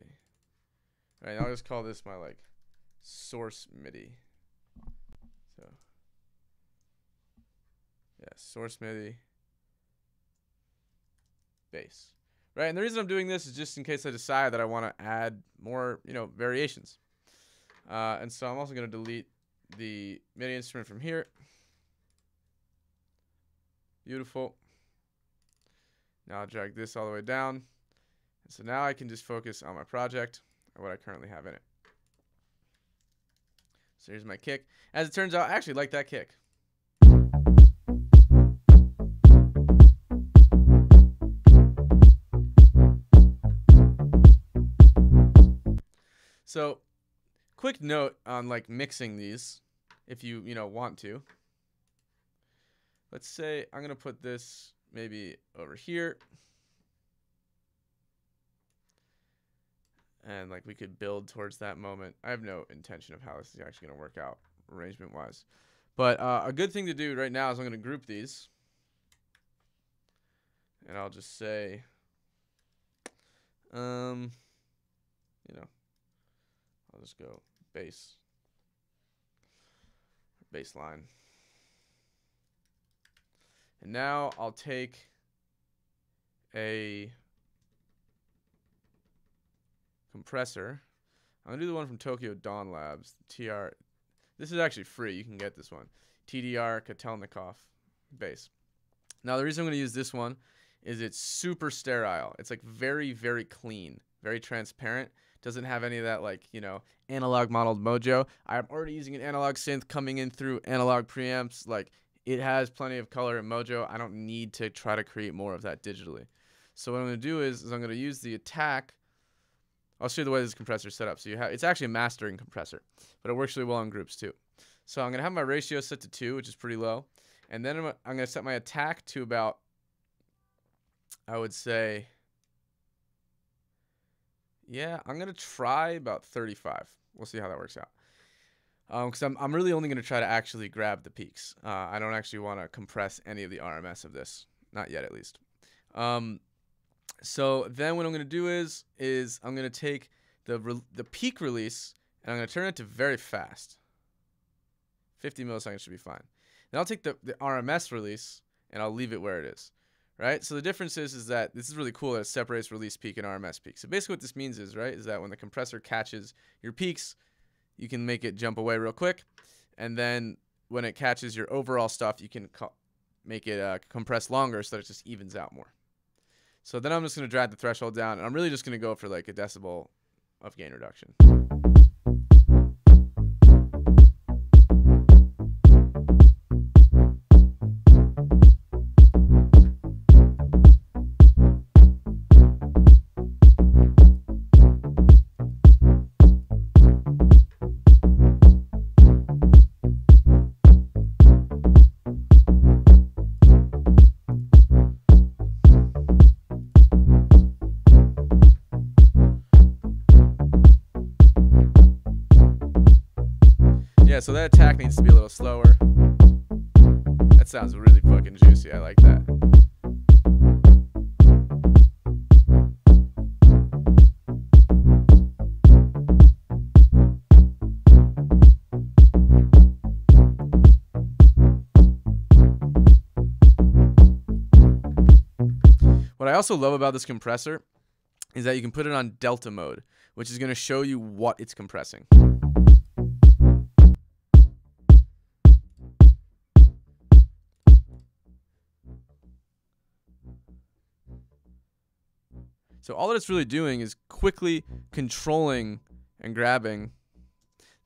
All right, I'll just call this my like source MIDI. So yeah, source MIDI bass. Right, and the reason I'm doing this is just in case I decide that I want to add more, you know, variations. Uh, and so I'm also going to delete the MIDI instrument from here. Beautiful. Now I'll drag this all the way down. And so now I can just focus on my project and what I currently have in it. So here's my kick. As it turns out, I actually like that kick. So, quick note on like mixing these, if you you know want to. Let's say I'm gonna put this maybe over here, and like we could build towards that moment. I have no intention of how this is actually gonna work out arrangement wise, but uh, a good thing to do right now is I'm gonna group these, and I'll just say, um, you know. I'll just go bass, bass line. And now I'll take a compressor. I'm going to do the one from Tokyo Dawn Labs, T R. This is actually free. You can get this one. T D R Kotelnikov bass. Now, the reason I'm going to use this one is it's super sterile. It's like very, very clean, very transparent. Doesn't have any of that, like, you know, analog modeled mojo. I'm already using an analog synth coming in through analog preamps. Like, it has plenty of color and mojo. I don't need to try to create more of that digitally. So what I'm going to do is, is I'm going to use the attack. I'll show you the way this compressor is set up. So you have, it's actually a mastering compressor, but it works really well in groups too. So I'm going to have my ratio set to two, which is pretty low. And then I'm, I'm going to set my attack to about, I would say, yeah, I'm going to try about thirty-five. We'll see how that works out. Um, because I'm, I'm really only going to try to actually grab the peaks. Uh, I don't actually want to compress any of the R M S of this. Not yet, at least. Um, so then what I'm going to do is, is I'm going to take the, re the peak release, and I'm going to turn it to very fast. fifty milliseconds should be fine. Then I'll take the, the R M S release, and I'll leave it where it is. Right, so the difference is, is that this is really cool that it separates release peak and R M S peak. So basically what this means is, right, is that when the compressor catches your peaks, you can make it jump away real quick. And then when it catches your overall stuff, you can make it uh, compress longer so that it just evens out more. So then I'm just going to drag the threshold down, and I'm really just going to go for like a decibel of gain reduction. So that attack needs to be a little slower. That sounds really fucking juicy. I like that. What I also love about this compressor is that you can put it on delta mode, which is going to show you what it's compressing. So all that it's really doing is quickly controlling and grabbing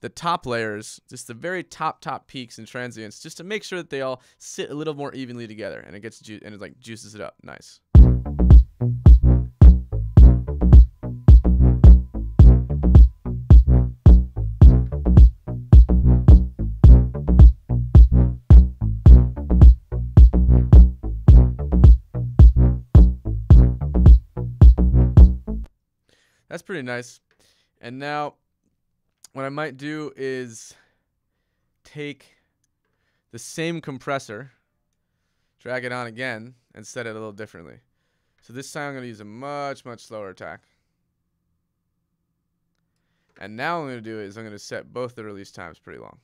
the top layers, just the very top, top peaks and transients, just to make sure that they all sit a little more evenly together, and it gets ju and it like juices it up. Nice. That's pretty nice. And now what I might do is take the same compressor, drag it on again, and set it a little differently. So this time I'm going to use a much, much slower attack. And now what I'm going to do is I'm going to set both the release times pretty long.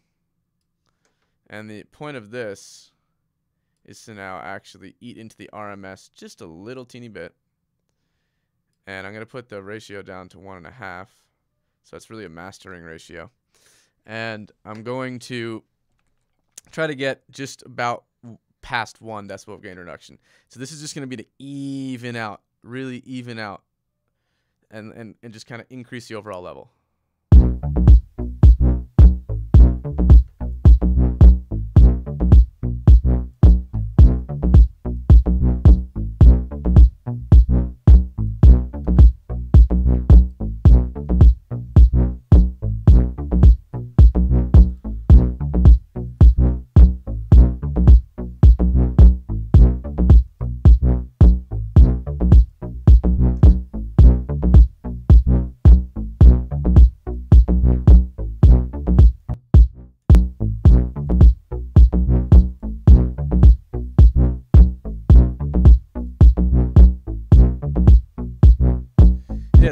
And the point of this is to now actually eat into the R M S just a little teeny bit. And I'm going to put the ratio down to one and a half. So it's really a mastering ratio. And I'm going to try to get just about past one decibel of gain reduction. So this is just going to be to even out, really even out, and, and, and just kind of increase the overall level.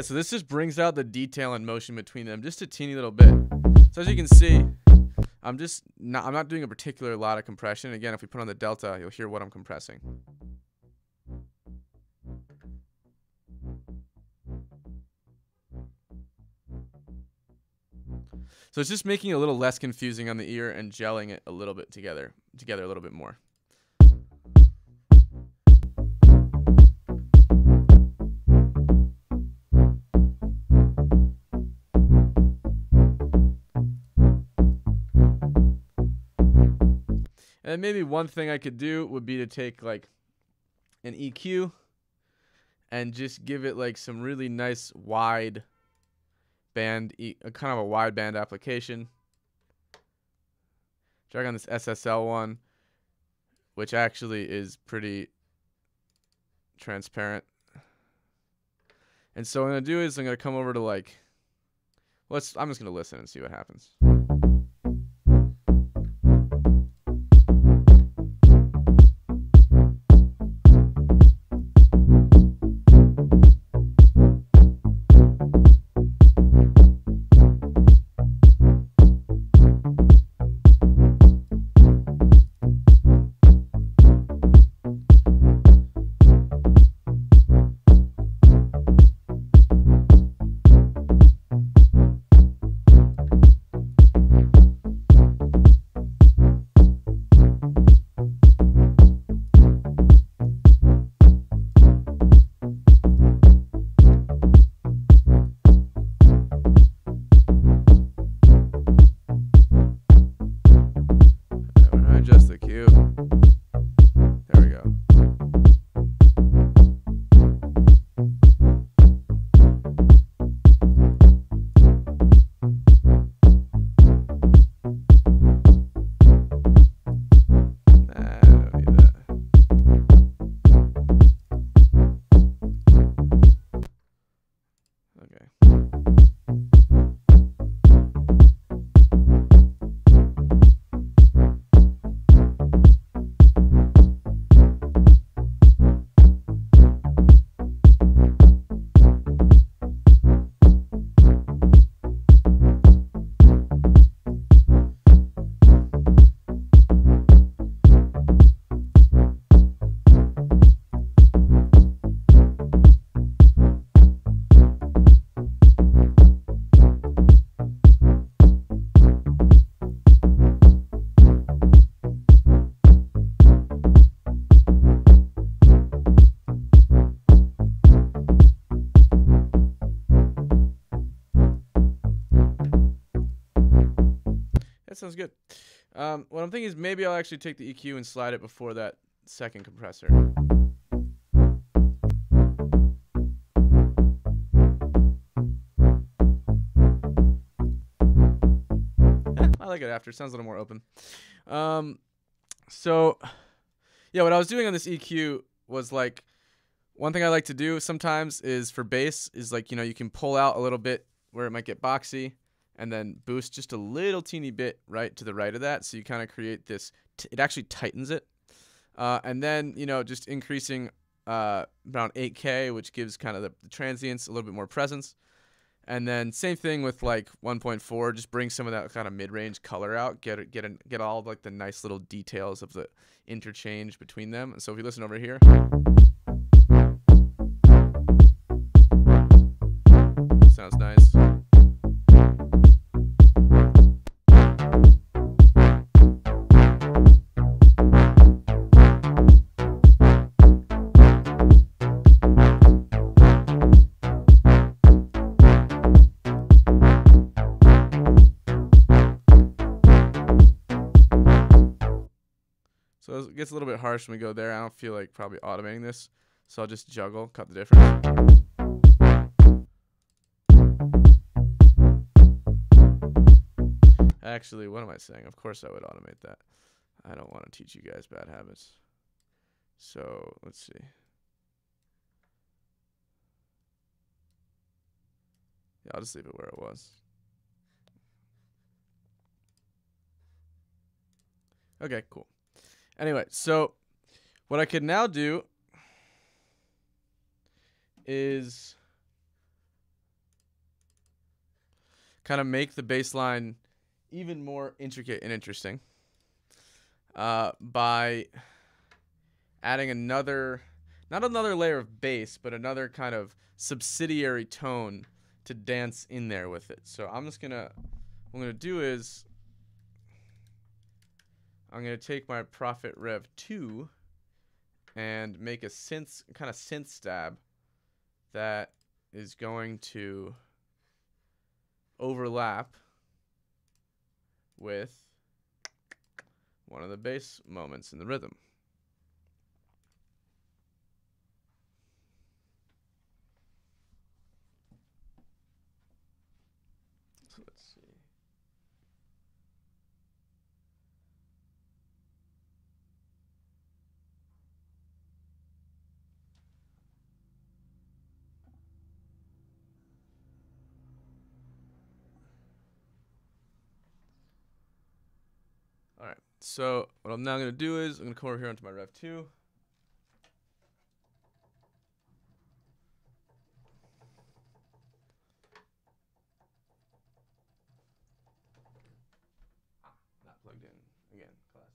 So this just brings out the detail and motion between them just a teeny little bit. So as you can see, I'm just not, I'm not doing a particular lot of compression. Again, if we put on the delta, you'll hear what I'm compressing. So it's just making it a little less confusing on the ear and gelling it a little bit together, together a little bit more. And maybe one thing I could do would be to take like an E Q and just give it like some really nice wide band, kind of a wide band application. Drag on this S S L one, which actually is pretty transparent. And so what I'm gonna do is I'm gonna come over to like, let's, I'm just gonna listen and see what happens. sounds good. Um, what I'm thinking is maybe I'll actually take the E Q and slide it before that second compressor. I like it after. It sounds a little more open. Um, so, yeah, what I was doing on this E Q was like, one thing I like to do sometimes is for bass is like, you know, you can pull out a little bit where it might get boxy and then boost just a little teeny bit right to the right of that. So you kind of create this, t it actually tightens it. Uh, and then, you know, just increasing uh, around eight K, which gives kind of the, the transients a little bit more presence. And then same thing with like one point four, just bring some of that kind of mid-range color out, get get an, get all like the nice little details of the interchange between them. So if you listen over here, sounds nice. So it gets a little bit harsh when we go there. I don't feel like probably automating this, so I'll just juggle, cut the difference. Actually, what am I saying? Of course I would automate that. I don't want to teach you guys bad habits. So let's see. Yeah, I'll just leave it where it was. Okay, cool. Anyway, so what I could now do is kind of make the bass line even more intricate and interesting uh, by adding another, not another layer of bass, but another kind of subsidiary tone to dance in there with it. So I'm just gonna, what I'm gonna do is, I'm gonna take my Prophet Rev two and make a synth, kind of synth stab that is going to overlap with one of the bass moments in the rhythm. So let's see. So what I'm now going to do is I'm going to come over here onto my Rev two. Ah, not plugged in. Again, classic.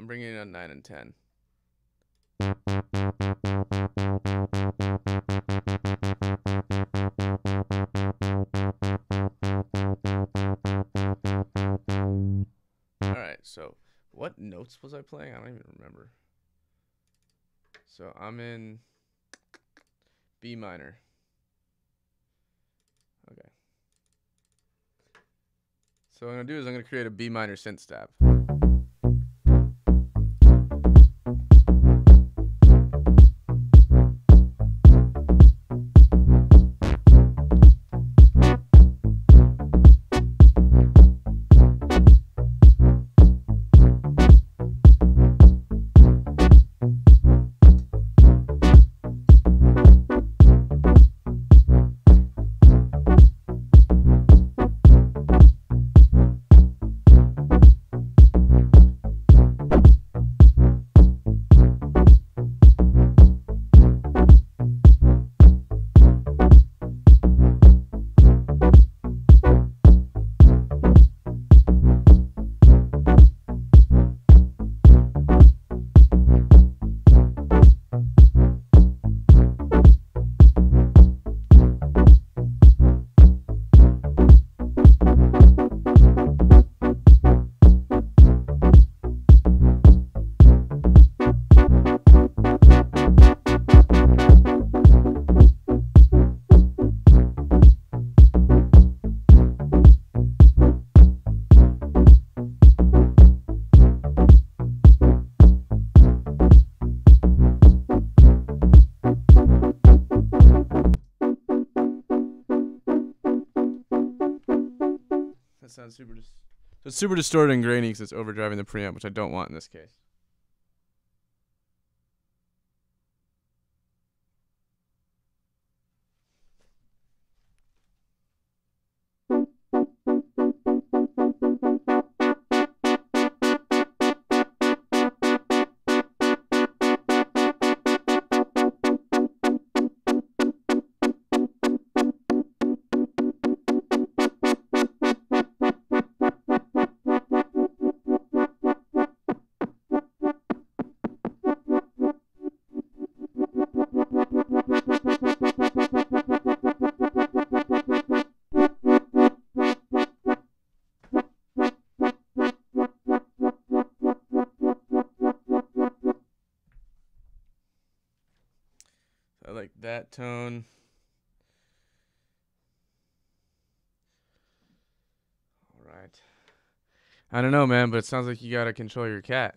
Bringing in on nine and ten. All right, so what notes was I playing? I don't even remember. So I'm in B minor. Okay. So what I'm gonna do is I'm gonna create a B minor synth stab. That sounds super dis so it's super distorted and grainy because it's overdriving the preamp, which I don't want in this case. That tone. All right. I don't know, man, but it sounds like you gotta control your cat.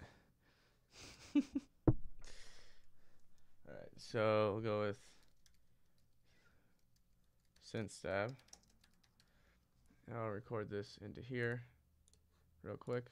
All right, so we'll go with synth stab. I'll record this into here real quick.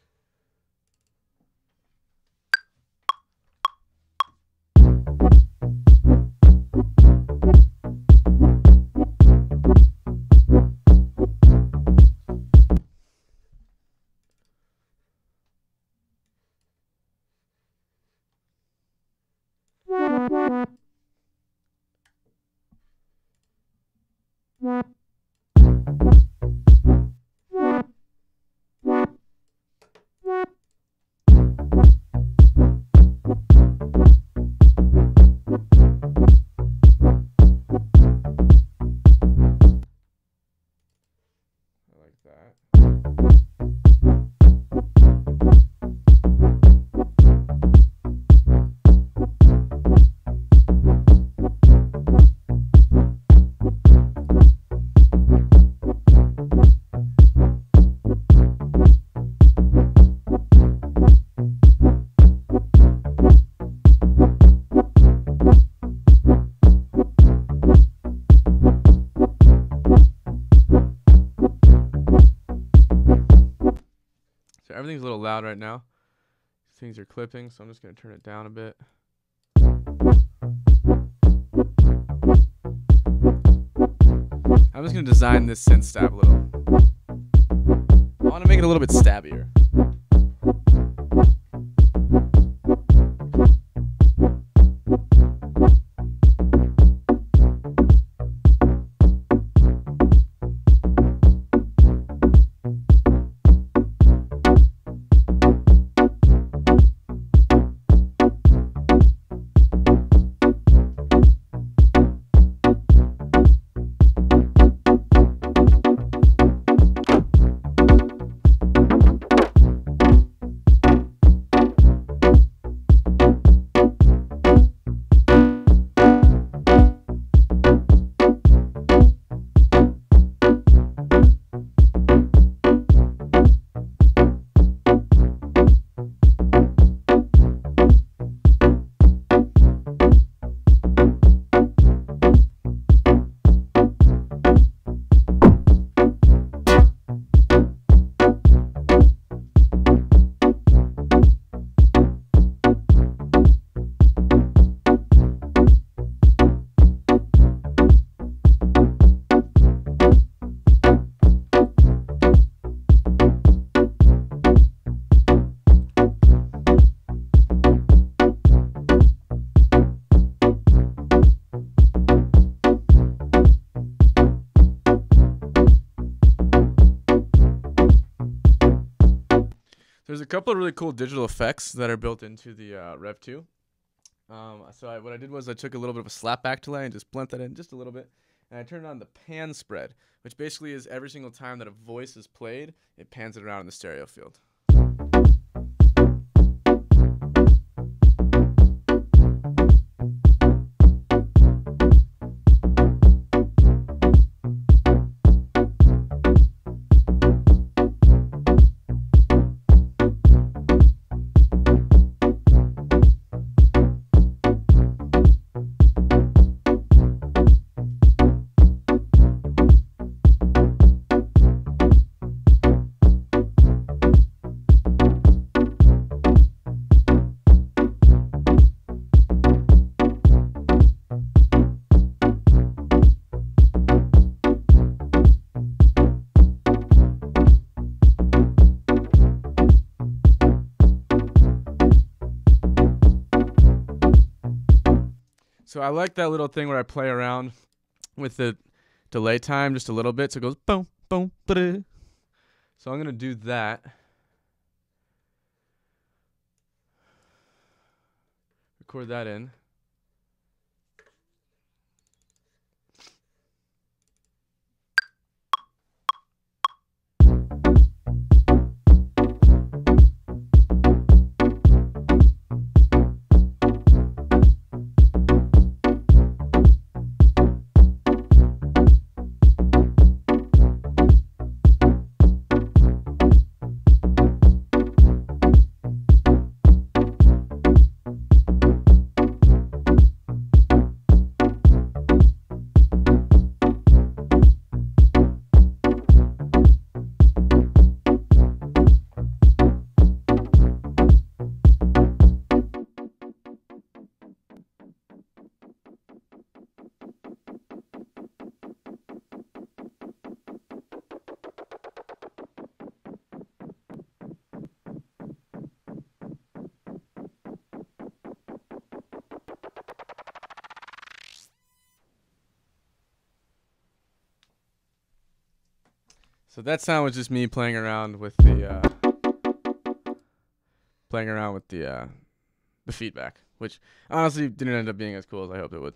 Everything's a little loud right now. Things are clipping, so I'm just going to turn it down a bit. I'm just going to design this synth stab a little. I want to make it a little bit stabbier. There's a couple of really cool digital effects that are built into the uh, Rev two. Um, so I, what I did was I took a little bit of a slapback delay and just blent that in just a little bit. And I turned on the pan spread, which basically is every single time that a voice is played, it pans it around in the stereo field. So I like that little thing where I play around with the delay time just a little bit. So it goes boom, boom, ba-da. So I'm going to do that. Record that in. So that sound was just me playing around with the uh, playing around with the uh, the feedback, which honestly didn't end up being as cool as I hoped it would.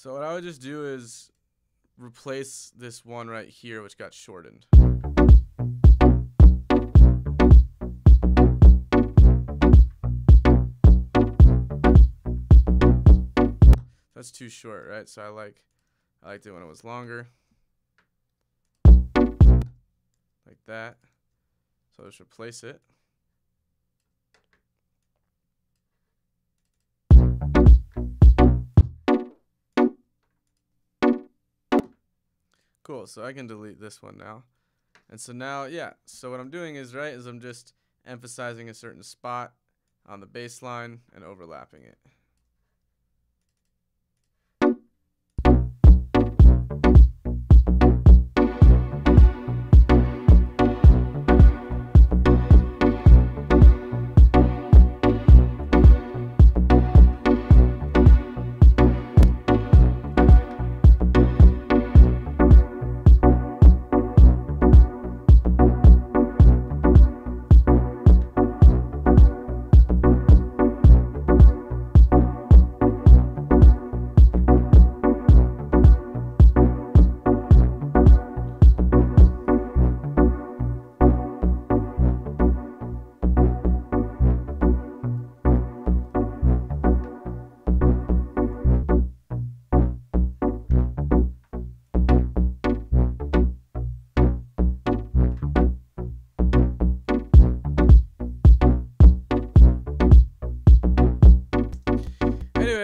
So what I would just do is replace this one right here, which got shortened. That's too short, right? So I like I liked it when it was longer. Like that. So I'll just replace it. Cool, so I can delete this one now. And so now, yeah, so what I'm doing is, right, is I'm just emphasizing a certain spot on the bass line and overlapping it.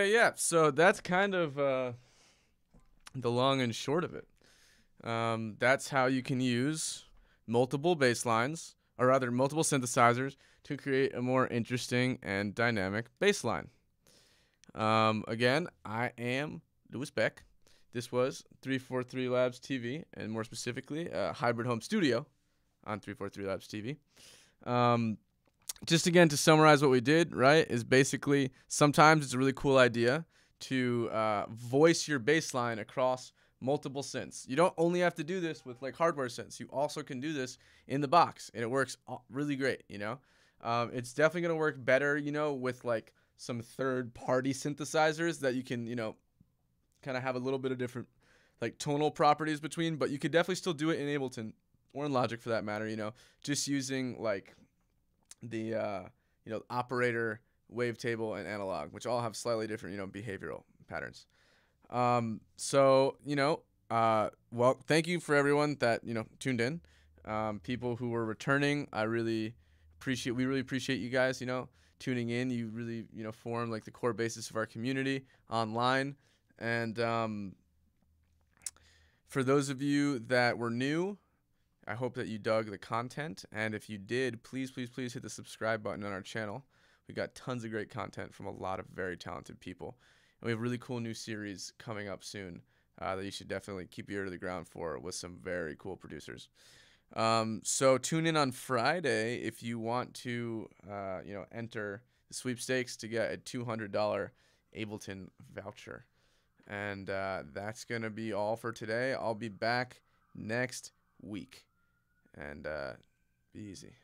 Yeah, so that's kind of uh, the long and short of it. Um, that's how you can use multiple bass lines, or rather multiple synthesizers, to create a more interesting and dynamic bass line. Um, again, I am Lewis Beck. This was three forty-three Labs T V, and more specifically, uh, Hybrid Home Studio on three forty-three Labs T V. Um, Just again, to summarize what we did, right, is basically sometimes it's a really cool idea to uh, voice your bass line across multiple synths. You don't only have to do this with like hardware synths. You also can do this in the box, and it works really great, you know. Um, it's definitely going to work better, you know, with like some third-party synthesizers that you can, you know, kind of have a little bit of different like tonal properties between, but you could definitely still do it in Ableton or in Logic for that matter, you know, just using like the uh, you know, operator, wavetable, and analog, which all have slightly different, you know, behavioral patterns. Um, so, you know, uh, well, thank you for everyone that, you know, tuned in. Um, people who were returning, I really appreciate we really appreciate you guys, you know, tuning in. You really, you know, form like the core basis of our community online. And um, for those of you that were new, I hope that you dug the content. And if you did, please, please, please hit the subscribe button on our channel. We got tons of great content from a lot of very talented people. And we have really cool new series coming up soon uh, that you should definitely keep your ear to the ground for, with some very cool producers. Um, so tune in on Friday if you want to uh, you know, enter the sweepstakes to get a two hundred dollar Ableton voucher. And uh, that's going to be all for today. I'll be back next week. And uh, be easy.